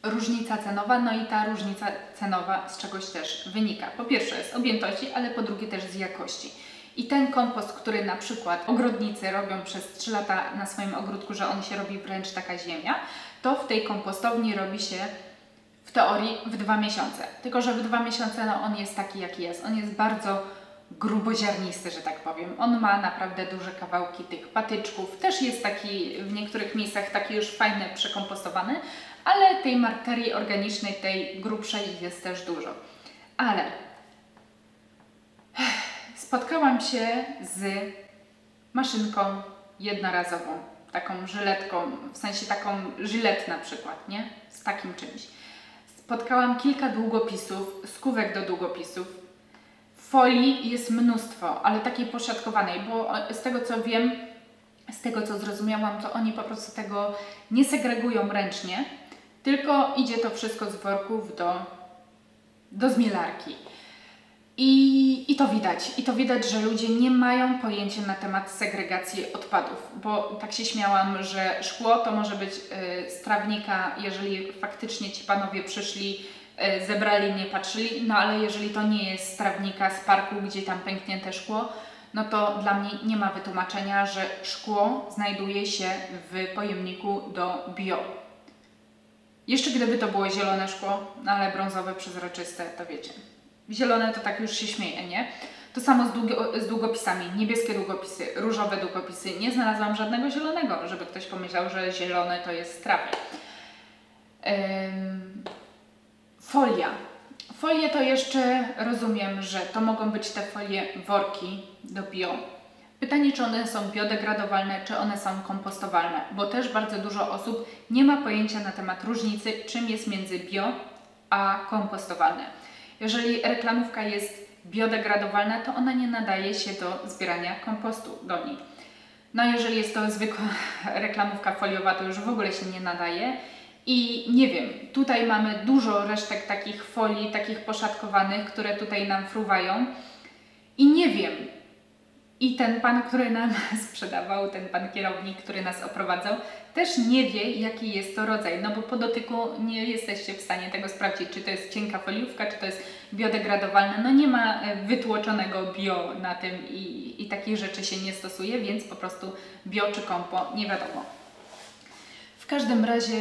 różnica cenowa, no i ta różnica cenowa z czegoś też wynika. Po pierwsze z objętości, ale po drugie też z jakości. I ten kompost, który na przykład ogrodnicy robią przez 3 lata na swoim ogródku, że on się robi wręcz taka ziemia, to w tej kompostowni robi się w teorii w 2 miesiące. Tylko że w 2 miesiące no, on jest taki jaki jest. On jest bardzo gruboziarnisty, że tak powiem. On ma naprawdę duże kawałki tych patyczków. Też jest taki w niektórych miejscach taki już fajny, przekompostowany, ale tej materii organicznej, tej grubszej jest też dużo. Ale spotkałam się z maszynką jednorazową, taką żyletką, w sensie taką żylet na przykład, nie? Z takim czymś. Spotkałam kilka długopisów, skówek do długopisów. Folii jest mnóstwo, ale takiej poszatkowanej, bo z tego co wiem, z tego co zrozumiałam, to oni po prostu tego nie segregują ręcznie, tylko idzie to wszystko z worków do zmielarki. I to widać. I to widać, że ludzie nie mają pojęcia na temat segregacji odpadów, bo tak się śmiałam, że szkło to może być z trawnika, jeżeli faktycznie ci panowie przyszli, zebrali, nie patrzyli, no ale jeżeli to nie jest z trawnika, z parku, gdzie tam pęknięte szkło, no to dla mnie nie ma wytłumaczenia, że szkło znajduje się w pojemniku do bio. Jeszcze gdyby to było zielone szkło, ale brązowe, przezroczyste, to wiecie. Zielone to tak już się śmieje, nie? To samo z długopisami. Niebieskie długopisy, różowe długopisy. Nie znalazłam żadnego zielonego, żeby ktoś pomyślał, że zielone to jest trawnik. Folia. Folie to jeszcze rozumiem, że to mogą być te folie worki do bio. Pytanie, czy one są biodegradowalne, czy one są kompostowalne, bo też bardzo dużo osób nie ma pojęcia na temat różnicy, czym jest między bio a kompostowalne. Jeżeli reklamówka jest biodegradowalna, to ona nie nadaje się do zbierania kompostu do niej. No jeżeli jest to zwykła reklamówka foliowa, to już w ogóle się nie nadaje. I nie wiem, tutaj mamy dużo resztek takich folii, takich poszatkowanych, które tutaj nam fruwają. I nie wiem, i ten pan, który nam sprzedawał, ten pan kierownik, który nas oprowadzał, też nie wie, jaki jest to rodzaj, no bo po dotyku nie jesteście w stanie tego sprawdzić, czy to jest cienka foliówka, czy to jest biodegradowalne, no nie ma wytłoczonego bio na tym i takich rzeczy się nie stosuje, więc po prostu bio czy kompo, nie wiadomo. W każdym razie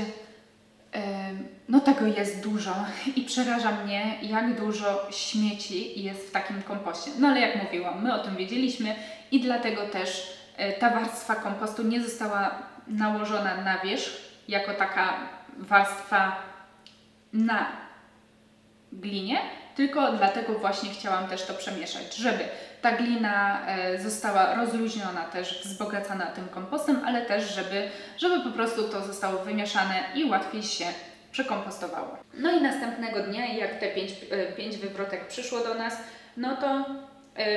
no tego jest dużo i przeraża mnie, jak dużo śmieci jest w takim kompoście. No ale jak mówiłam, my o tym wiedzieliśmy i dlatego też ta warstwa kompostu nie została nałożona na wierzch, jako taka warstwa na glinie, tylko dlatego właśnie chciałam też to przemieszać, żeby ta glina została rozluźniona, też wzbogacana tym kompostem, ale też żeby po prostu to zostało wymieszane i łatwiej się przekompostowało. No i następnego dnia, jak te 5 wywrotek przyszło do nas, no to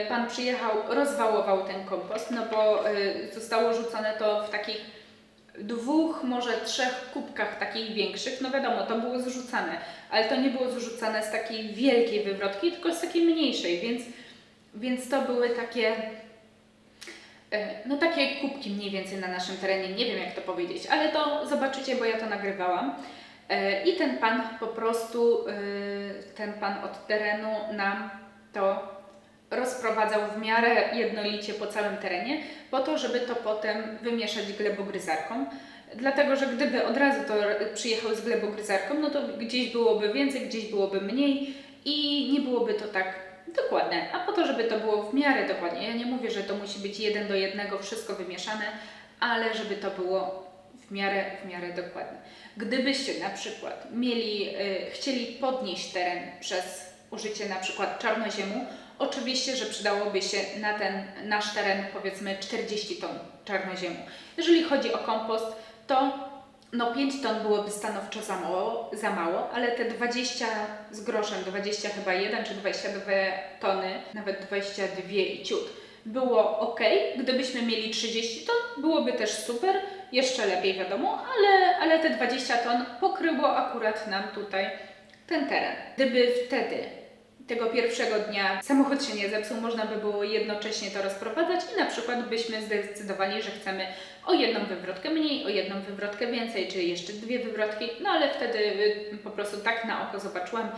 pan przyjechał, rozwałował ten kompost, no bo zostało rzucone to w takich 2, może 3 kubkach takich większych. No wiadomo, to było zrzucane, ale to nie było zrzucane z takiej wielkiej wywrotki, tylko z takiej mniejszej, więc to były takie, no takie kubki mniej więcej na naszym terenie, nie wiem jak to powiedzieć, ale to zobaczycie, bo ja to nagrywałam. I ten pan po prostu, ten pan od terenu nam to rozprowadzał w miarę jednolicie po całym terenie, po to, żeby to potem wymieszać glebogryzarką. Dlatego, że gdyby od razu to przyjechał z glebogryzarką, no to gdzieś byłoby więcej, gdzieś byłoby mniej i nie byłoby to tak dokładne, a po to, żeby to było w miarę dokładnie. Ja nie mówię, że to musi być 1 do 1 wszystko wymieszane, ale żeby to było w miarę dokładne. Gdybyście na przykład chcieli podnieść teren przez użycie na przykład czarnoziemu, oczywiście, że przydałoby się na ten nasz teren powiedzmy 40 ton czarnoziemu. Jeżeli chodzi o kompost, to no 5 ton byłoby stanowczo za mało, ale te 20 z groszem, 20 chyba 1 czy 22 tony, nawet 22 i ciut, było ok. Gdybyśmy mieli 30 ton, byłoby też super, jeszcze lepiej wiadomo, ale te 20 ton pokryło akurat nam tutaj ten teren. Gdyby wtedy, tego pierwszego dnia, samochód się nie zepsuł, można by było jednocześnie to rozprowadzać i na przykład byśmy zdecydowali, że chcemy o jedną wywrotkę mniej, o jedną wywrotkę więcej, czyli jeszcze dwie wywrotki, no ale wtedy po prostu tak na oko zobaczyłam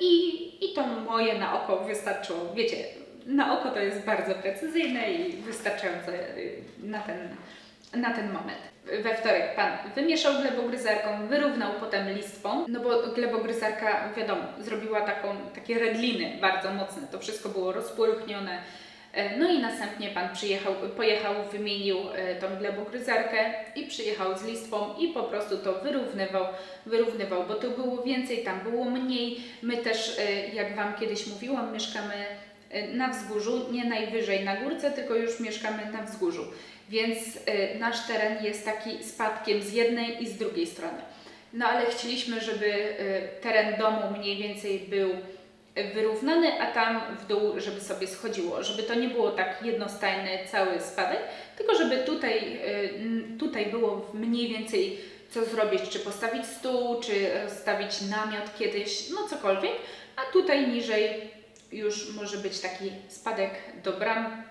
i to moje na oko wystarczyło, wiecie, na oko to jest bardzo precyzyjne i wystarczające na ten moment. We wtorek pan wymieszał glebogryzarką, wyrównał potem listwą, no bo glebogryzarka, wiadomo, zrobiła takie redliny bardzo mocne, to wszystko było rozpulchnione. No i następnie pan pojechał, wymienił tą glebogryzarkę i przyjechał z listwą i po prostu to wyrównywał, bo tu było więcej, tam było mniej. My też, jak wam kiedyś mówiłam, mieszkamy na wzgórzu, nie najwyżej na górce, tylko już mieszkamy na wzgórzu. Więc nasz teren jest taki spadkiem z jednej i z drugiej strony. No ale chcieliśmy, żeby teren domu mniej więcej był wyrównany, a tam w dół, żeby sobie schodziło. Żeby to nie było tak jednostajny cały spadek, tylko żeby tutaj było mniej więcej co zrobić, czy postawić stół, czy rozstawić namiot kiedyś, no cokolwiek. A tutaj niżej już może być taki spadek do bram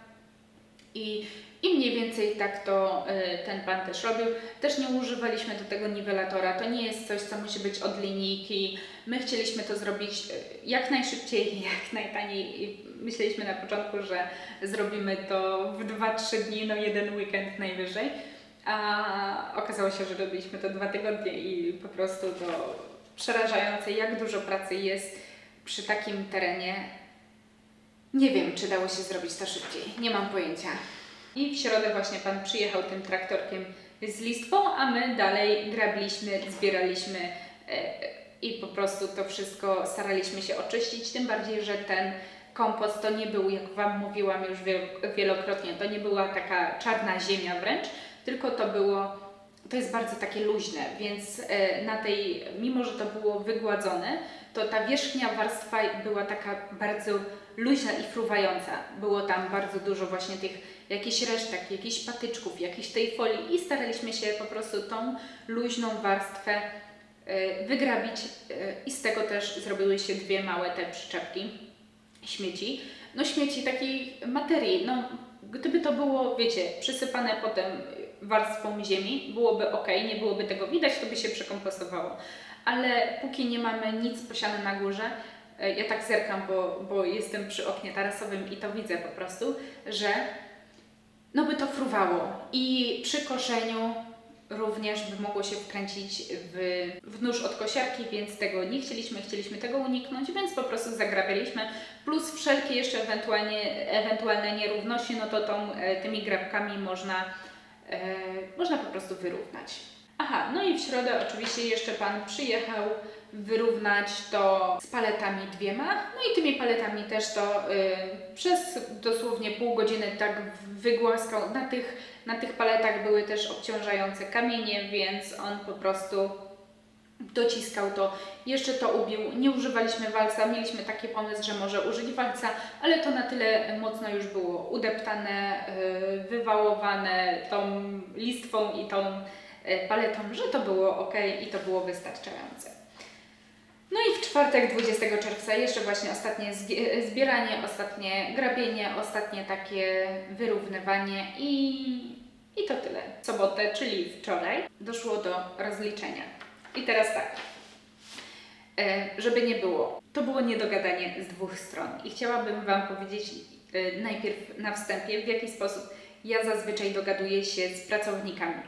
i mniej więcej tak to ten pan też robił. Też nie używaliśmy do tego niwelatora, to nie jest coś, co musi być od linijki. My chcieliśmy to zrobić jak najszybciej i jak najtaniej. I myśleliśmy na początku, że zrobimy to w 2-3 dni, no jeden weekend najwyżej. A okazało się, że robiliśmy to 2 tygodnie i po prostu to przerażające, jak dużo pracy jest przy takim terenie. Nie wiem, czy dało się zrobić to szybciej. Nie mam pojęcia. I w środę właśnie pan przyjechał tym traktorkiem z listwą, a my dalej grabliśmy, zbieraliśmy i po prostu to wszystko staraliśmy się oczyścić. Tym bardziej, że ten kompost to nie był, jak wam mówiłam już wielokrotnie, to nie była taka czarna ziemia wręcz, tylko to jest bardzo takie luźne, więc mimo że to było wygładzone, to ta wierzchnia warstwa była taka bardzo luźna i fruwająca. Było tam bardzo dużo właśnie tych jakichś resztek, jakichś patyczków, jakiejś tej folii i staraliśmy się po prostu tą luźną warstwę wygrabić i z tego też zrobiły się dwie małe te przyczepki śmieci. No śmieci takiej materii, no gdyby to było, wiecie, przysypane potem warstwą ziemi, byłoby ok, nie byłoby tego widać, to by się przekompostowało. Ale póki nie mamy nic posiane na górze, ja tak zerkam, bo jestem przy oknie tarasowym i to widzę po prostu, że no by to fruwało i przy koszeniu również by mogło się wkręcić w nóż od kosiarki, więc tego nie chcieliśmy tego uniknąć, więc po prostu zagrabialiśmy, plus wszelkie jeszcze ewentualne nierówności, no to tymi grabkami można po prostu wyrównać. Aha, no i w środę oczywiście jeszcze pan przyjechał wyrównać to z paletami 2, no i tymi paletami też to przez dosłownie pół godziny tak wygłaskał. Na tych paletach były też obciążające kamienie, więc on po prostu dociskał to, jeszcze to ubił. Nie używaliśmy walca, mieliśmy taki pomysł, że może użyć walca, ale to na tyle mocno już było udeptane, wywałowane tą listwą i tą paletą, że to było ok i to było wystarczające. No i w czwartek 20 czerwca jeszcze właśnie ostatnie zbieranie, ostatnie grabienie, ostatnie takie wyrównywanie i to tyle. W sobotę, czyli wczoraj, doszło do rozliczenia. I teraz tak, żeby nie było, to było niedogadanie z dwóch stron i chciałabym wam powiedzieć najpierw na wstępie, w jaki sposób ja zazwyczaj dogaduję się z pracownikami.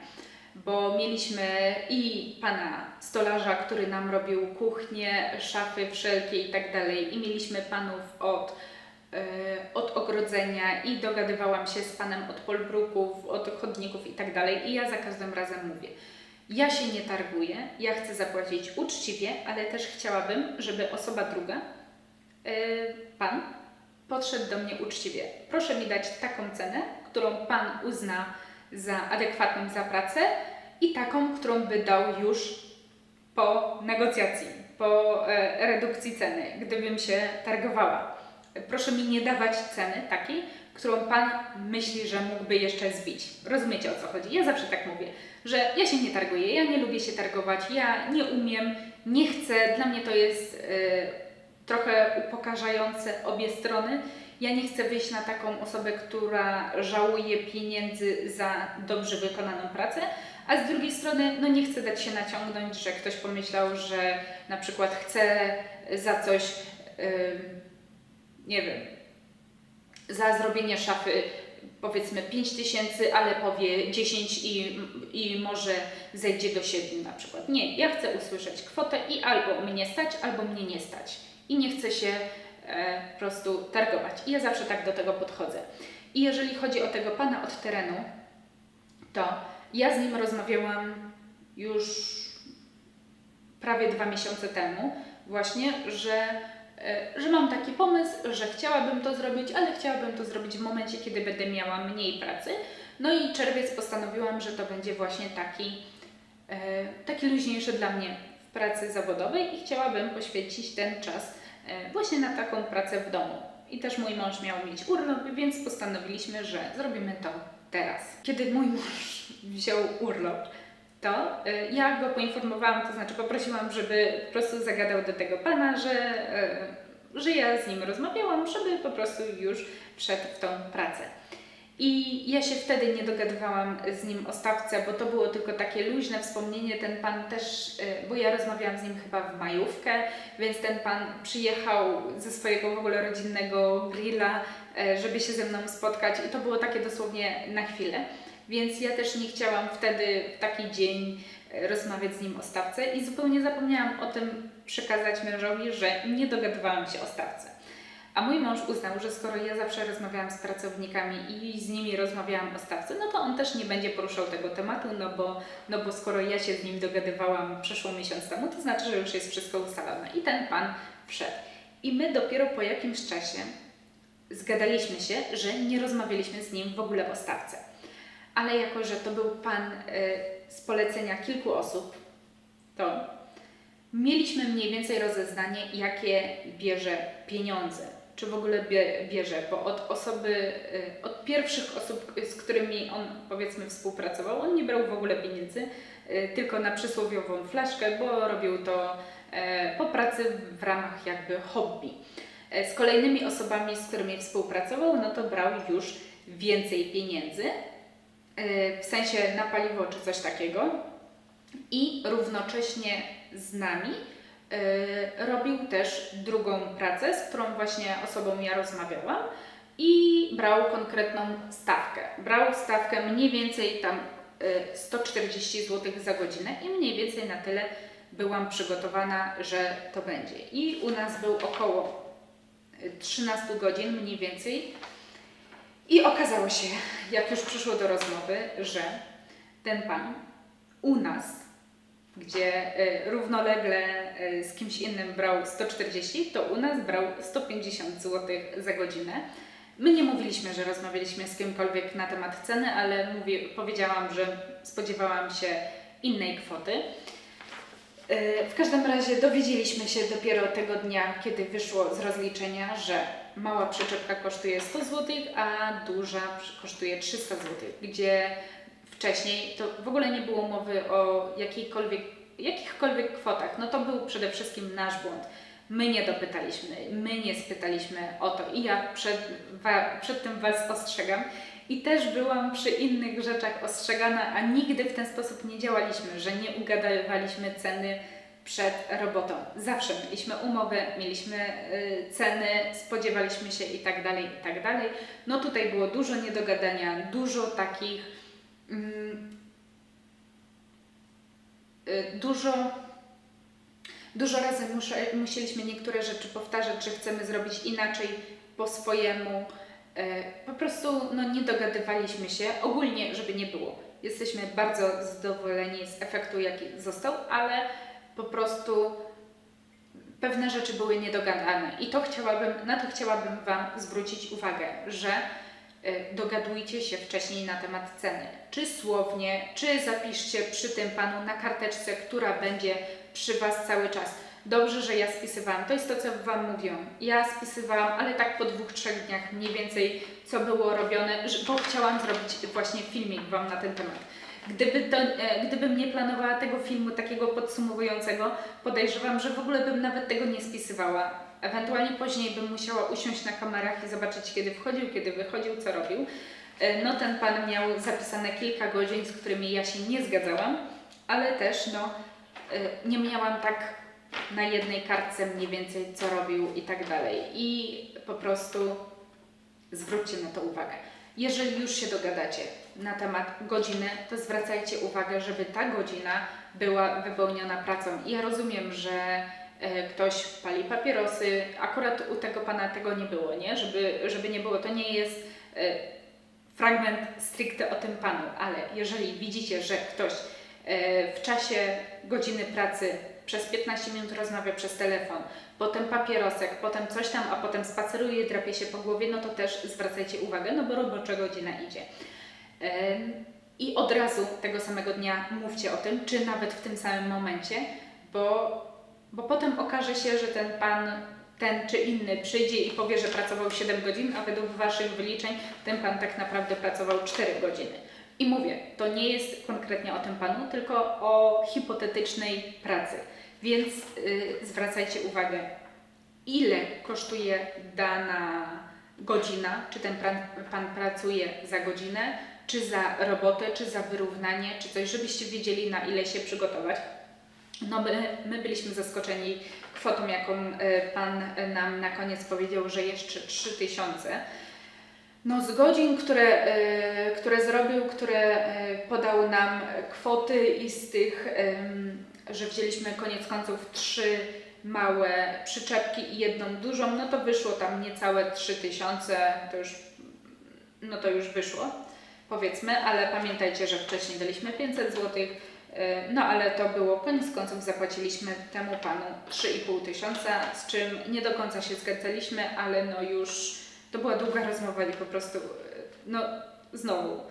Bo mieliśmy i pana stolarza, który nam robił kuchnię, szafy wszelkie i tak dalej, i mieliśmy panów od ogrodzenia i dogadywałam się z panem od polbruków, od chodników i tak dalej, i ja za każdym razem mówię: ja się nie targuję, ja chcę zapłacić uczciwie, ale też chciałabym, żeby osoba druga, pan, podszedł do mnie uczciwie. Proszę mi dać taką cenę, którą pan uzna za adekwatną za pracę i taką, którą by dał już po negocjacji, po redukcji ceny, gdybym się targowała. Proszę mi nie dawać ceny takiej, którą Pan myśli, że mógłby jeszcze zbić. Rozumiecie, o co chodzi? Ja zawsze tak mówię, że ja się nie targuję, ja nie lubię się targować, ja nie umiem, nie chcę, dla mnie to jest trochę upokarzające obie strony. Ja nie chcę wyjść na taką osobę, która żałuje pieniędzy za dobrze wykonaną pracę, a z drugiej strony no nie chcę dać się naciągnąć, że ktoś pomyślał, że na przykład chce za coś, nie wiem, za zrobienie szafy powiedzmy 5 tysięcy, ale powie 10 i może zejdzie do 7 na przykład. Nie, ja chcę usłyszeć kwotę i albo mnie stać, albo mnie nie stać. I nie chcę się po prostu targować. I ja zawsze tak do tego podchodzę. I jeżeli chodzi o tego pana od terenu, to ja z nim rozmawiałam już prawie 2 miesiące temu właśnie, że mam taki pomysł, że chciałabym to zrobić, ale chciałabym to zrobić w momencie, kiedy będę miała mniej pracy. No i czerwiec postanowiłam, że to będzie właśnie taki luźniejszy dla mnie w pracy zawodowej i chciałabym poświęcić ten czas właśnie na taką pracę w domu. I też mój mąż miał mieć urlop, więc postanowiliśmy, że zrobimy to teraz. Kiedy mój mąż wziął urlop, to ja go poinformowałam, to znaczy poprosiłam, żeby po prostu zagadał do tego pana, że ja z nim rozmawiałam, żeby po prostu już wszedł w tą pracę. I ja się wtedy nie dogadywałam z nim o stawce, bo to było tylko takie luźne wspomnienie. Ten pan też, bo ja rozmawiałam z nim chyba w majówkę, więc ten pan przyjechał ze swojego w ogóle rodzinnego grilla, żeby się ze mną spotkać i to było takie dosłownie na chwilę. Więc ja też nie chciałam wtedy w taki dzień rozmawiać z nim o stawce i zupełnie zapomniałam o tym przekazać mężowi, że nie dogadywałam się o stawce. A mój mąż uznał, że skoro ja zawsze rozmawiałam z pracownikami i z nimi rozmawiałam o stawce, no to on też nie będzie poruszał tego tematu, no bo skoro ja się z nim dogadywałam przeszło miesiąc temu, to znaczy, że już jest wszystko ustalone. I ten pan wszedł. I my dopiero po jakimś czasie zgadaliśmy się, że nie rozmawialiśmy z nim w ogóle o stawce. Ale jako, że to był pan z polecenia kilku osób, to mieliśmy mniej więcej rozeznanie, jakie bierze pieniądze, czy w ogóle bierze, bo od pierwszych osób, z którymi on powiedzmy współpracował, on nie brał w ogóle pieniędzy, tylko na przysłowiową flaszkę, bo robił to po pracy w ramach jakby hobby. Z kolejnymi osobami, z którymi współpracował, no to brał już więcej pieniędzy, w sensie na paliwo czy coś takiego i równocześnie z nami robił też drugą pracę, z którą właśnie osobą ja rozmawiałam i brał konkretną stawkę. Brał stawkę mniej więcej tam 140 zł za godzinę i mniej więcej na tyle byłam przygotowana, że to będzie. I u nas był około 13 godzin mniej więcej. I okazało się, jak już przyszło do rozmowy, że ten pan u nas, gdzie równolegle z kimś innym brał 140, to u nas brał 150 zł za godzinę. My nie mówiliśmy, że rozmawialiśmy z kimkolwiek na temat ceny, ale powiedziałam, że spodziewałam się innej kwoty. W każdym razie dowiedzieliśmy się dopiero tego dnia, kiedy wyszło z rozliczenia, że mała przyczepka kosztuje 100 zł, a duża kosztuje 300 zł, gdzie wcześniej to w ogóle nie było mowy o jakichkolwiek kwotach. No to był przede wszystkim nasz błąd. My nie dopytaliśmy, my nie spytaliśmy o to i ja przed tym Was ostrzegam. I też byłam przy innych rzeczach ostrzegana, a nigdy w ten sposób nie działaliśmy, że nie ugadywaliśmy ceny przed robotą. Zawsze mieliśmy umowę, mieliśmy ceny, spodziewaliśmy się i tak dalej, i tak dalej. No tutaj było dużo niedogadania, dużo takich, dużo razy musieliśmy niektóre rzeczy powtarzać, że chcemy zrobić inaczej po swojemu. Po prostu no, nie dogadywaliśmy się, ogólnie, żeby nie było. Jesteśmy bardzo zadowoleni z efektu, jaki został, ale po prostu pewne rzeczy były niedogadane i na to chciałabym Wam zwrócić uwagę, że dogadujcie się wcześniej na temat ceny. Czy słownie, czy zapiszcie przy tym Panu na karteczce, która będzie przy Was cały czas. dobrze, że ja spisywałam. To jest to, co Wam mówiłam. Ja spisywałam, ale tak po 2-3 dniach mniej więcej, co było robione, bo chciałam zrobić właśnie filmik Wam na ten temat. Gdybym nie planowała tego filmu takiego podsumowującego, podejrzewam, że w ogóle bym nawet tego nie spisywała. Ewentualnie później bym musiała usiąść na kamerach i zobaczyć, kiedy wchodził, kiedy wychodził, co robił. No ten pan miał zapisane kilka godzin, z którymi ja się nie zgadzałam, ale też no nie miałam tak na jednej kartce mniej więcej, co robił i tak dalej. I po prostu zwróćcie na to uwagę. Jeżeli już się dogadacie na temat godziny, to zwracajcie uwagę, żeby ta godzina była wypełniona pracą. I ja rozumiem, że ktoś pali papierosy, akurat u tego pana tego nie było, nie? Żeby nie było, to nie jest fragment stricte o tym panu, ale jeżeli widzicie, że ktoś w czasie godziny pracy przez 15 minut rozmawia przez telefon, potem papierosek, potem coś tam, a potem spaceruje, drapie się po głowie, no to też zwracajcie uwagę, no bo robocza godzina idzie. I od razu tego samego dnia mówcie o tym, czy nawet w tym samym momencie, bo potem okaże się, że ten pan, ten czy inny przyjdzie i powie, że pracował 7 godzin, a według Waszych wyliczeń ten pan tak naprawdę pracował 4 godziny. I mówię, to nie jest konkretnie o tym panu, tylko o hipotetycznej pracy. Więc zwracajcie uwagę, ile kosztuje dana godzina, czy ten pan pracuje za godzinę, czy za robotę, czy za wyrównanie, czy coś, żebyście wiedzieli, na ile się przygotować. No my byliśmy zaskoczeni kwotą, jaką pan nam na koniec powiedział, że jeszcze 3000. No z godzin, które zrobił, które podał nam kwoty i z tych, że wzięliśmy koniec końców 3 małe przyczepki i jedną dużą, no to wyszło tam niecałe 3000, to już wyszło, powiedzmy, ale pamiętajcie, że wcześniej daliśmy 500 zł, no ale to było, koniec końców zapłaciliśmy temu panu 3500, z czym nie do końca się zgadzaliśmy, ale no już to była długa rozmowa i po prostu, no znowu,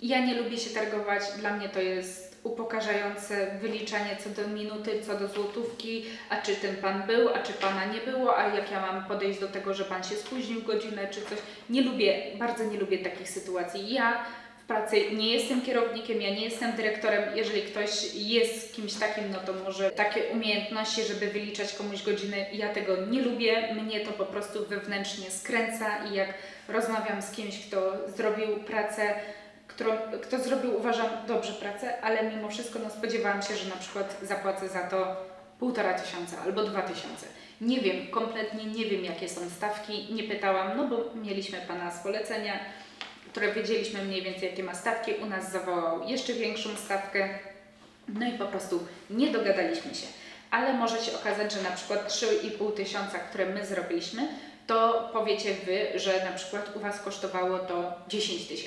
ja nie lubię się targować, dla mnie to jest upokarzające wyliczanie co do minuty, co do złotówki, a czy ten pan był, a czy pana nie było, a jak ja mam podejść do tego, że pan się spóźnił godzinę czy coś. Nie lubię, bardzo nie lubię takich sytuacji. Ja w pracy nie jestem kierownikiem, ja nie jestem dyrektorem. Jeżeli ktoś jest kimś takim, no to może takie umiejętności, żeby wyliczać komuś godziny, ja tego nie lubię, mnie to po prostu wewnętrznie skręca i jak rozmawiam z kimś, kto zrobił pracę, kto zrobił, uważam, dobrze pracę, ale mimo wszystko no, spodziewałam się, że na przykład zapłacę za to 1500 albo 2000. Nie wiem, kompletnie nie wiem, jakie są stawki, nie pytałam, no bo mieliśmy pana z polecenia, które wiedzieliśmy mniej więcej, jakie ma stawki, u nas zawołał jeszcze większą stawkę, no i po prostu nie dogadaliśmy się. Ale może się okazać, że na przykład 3500, które my zrobiliśmy, to powiecie Wy, że na przykład u Was kosztowało to 10 000.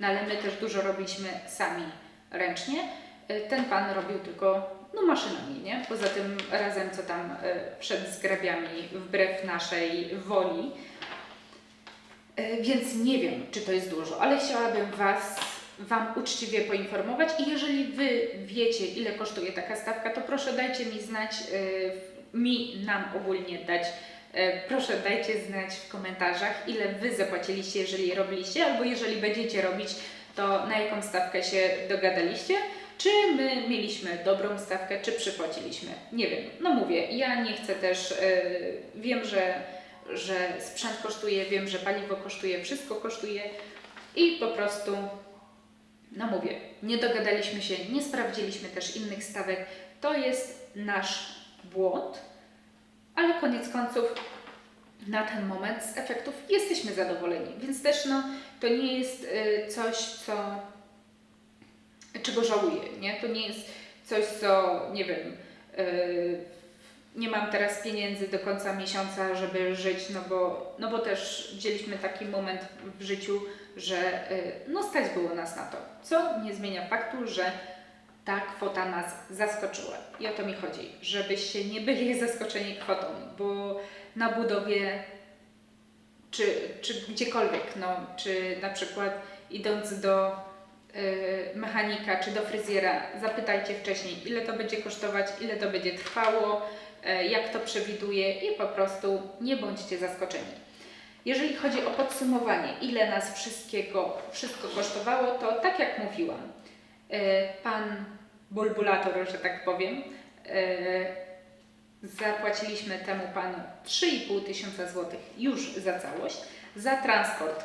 No ale my też dużo robiliśmy sami ręcznie. Ten Pan robił tylko no, maszynami, nie? Poza tym razem, co tam wszedł z grabiami wbrew naszej woli. Więc nie wiem, czy to jest dużo, ale chciałabym Wam uczciwie poinformować i jeżeli Wy wiecie, ile kosztuje taka stawka, to proszę dajcie mi znać, nam ogólnie dać, proszę dajcie znać w komentarzach, ile Wy zapłaciliście, jeżeli robiliście, albo jeżeli będziecie robić, to na jaką stawkę się dogadaliście, czy my mieliśmy dobrą stawkę, czy przypłaciliśmy. Nie wiem, no mówię, ja nie chcę też, wiem, że sprzęt kosztuje, wiem, że paliwo kosztuje, wszystko kosztuje i po prostu, no mówię, nie dogadaliśmy się, nie sprawdziliśmy też innych stawek. To jest nasz błąd, ale koniec końców na ten moment z efektów jesteśmy zadowoleni, więc też no, to nie jest coś, czego żałuję, nie? To nie jest coś, co, nie wiem, nie mam teraz pieniędzy do końca miesiąca, żeby żyć, no bo też wzięliśmy taki moment w życiu, że no stać było nas na to, co nie zmienia faktu, że ta kwota nas zaskoczyła. I o to mi chodzi, żebyście nie byli zaskoczeni kwotą, bo na budowie czy gdziekolwiek, no, czy na przykład idąc do mechanika czy do fryzjera, zapytajcie wcześniej, ile to będzie kosztować, ile to będzie trwało, jak to przewiduje i po prostu nie bądźcie zaskoczeni. Jeżeli chodzi o podsumowanie, ile nas wszystko kosztowało, to tak jak mówiłam, Pan Bulbulator, że tak powiem, zapłaciliśmy temu panu 3500 zł już za całość. Za transport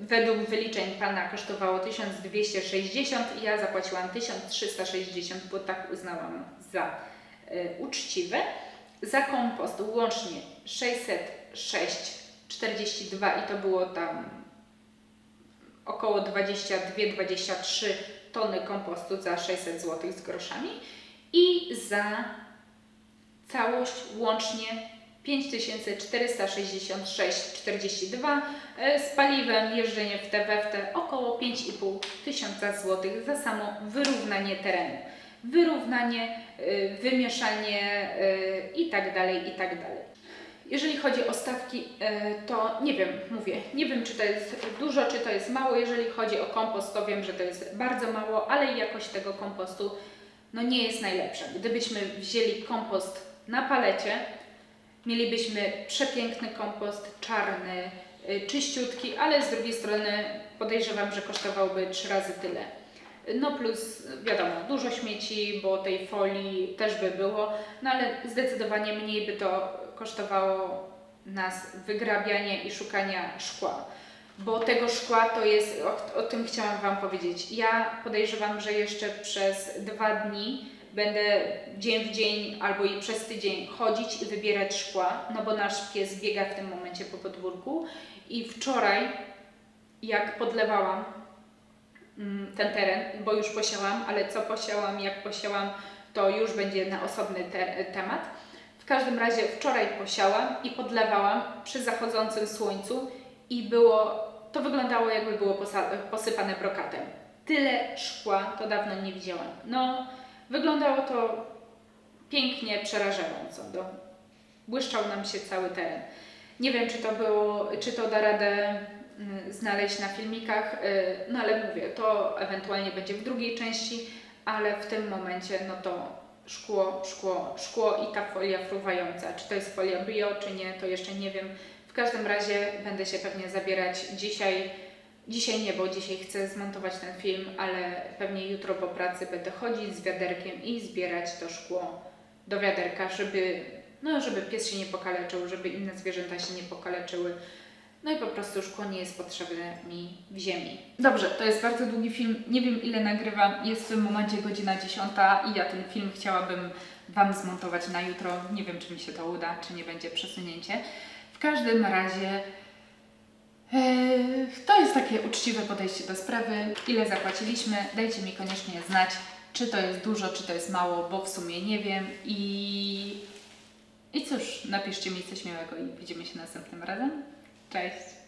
według wyliczeń pana kosztowało 1260 zł, ja zapłaciłam 1360 zł, bo tak uznałam za uczciwe. Za kompost łącznie 606,42 i to było tam około 22-23 tony kompostu za 600 zł z groszami i za całość łącznie 5466,42 z paliwem, jeżdżenie w TWFT około 5500 zł za samo wyrównanie terenu. Wyrównanie, wymieszanie itd. Jeżeli chodzi o stawki, to nie wiem, mówię, nie wiem, czy to jest dużo, czy to jest mało. Jeżeli chodzi o kompost, to wiem, że to jest bardzo mało, ale jakość tego kompostu no, nie jest najlepsza. Gdybyśmy wzięli kompost na palecie, mielibyśmy przepiękny kompost, czarny, czyściutki, ale z drugiej strony podejrzewam, że kosztowałby 3 razy tyle. No plus, wiadomo, dużo śmieci, bo tej folii też by było, no ale zdecydowanie mniej by to kosztowało nas wygrabianie i szukania szkła. Bo tego szkła to jest, o tym chciałam wam powiedzieć. Ja podejrzewam, że jeszcze przez 2 dni będę dzień w dzień albo i przez tydzień chodzić i wybierać szkła, no bo nasz pies biega w tym momencie po podwórku i wczoraj, jak podlewałam ten teren, bo już posiałam, ale co posiałam, jak posiałam, to już będzie na osobny temat. W każdym razie wczoraj posiałam i podlewałam przy zachodzącym słońcu i to wyglądało, jakby było posypane brokatem. Tyle szkła to dawno nie widziałam. No, wyglądało to pięknie, przerażająco. Błyszczał nam się cały teren. Nie wiem, czy to da radę znaleźć na filmikach, no ale mówię, to ewentualnie będzie w drugiej części, ale w tym momencie no to szkło i ta folia fruwająca. Czy to jest folia bio, czy nie, to jeszcze nie wiem. W każdym razie będę się pewnie zabierać dzisiaj nie, bo dzisiaj chcę zmontować ten film, ale pewnie jutro po pracy będę chodzić z wiaderkiem i zbierać to szkło do wiaderka, żeby pies się nie pokaleczył, żeby inne zwierzęta się nie pokaleczyły. No i po prostu szkło nie jest potrzebne mi w ziemi. Dobrze, to jest bardzo długi film, nie wiem ile nagrywam, jest w tym momencie godzina 10:00 i ja ten film chciałabym wam zmontować na jutro. Nie wiem, czy mi się to uda, czy nie będzie przesunięcie. W każdym razie to jest takie uczciwe podejście do sprawy. Ile zapłaciliśmy, dajcie mi koniecznie znać, czy to jest dużo, czy to jest mało, bo w sumie nie wiem. I cóż, napiszcie mi coś miłego i widzimy się następnym razem. Cześć!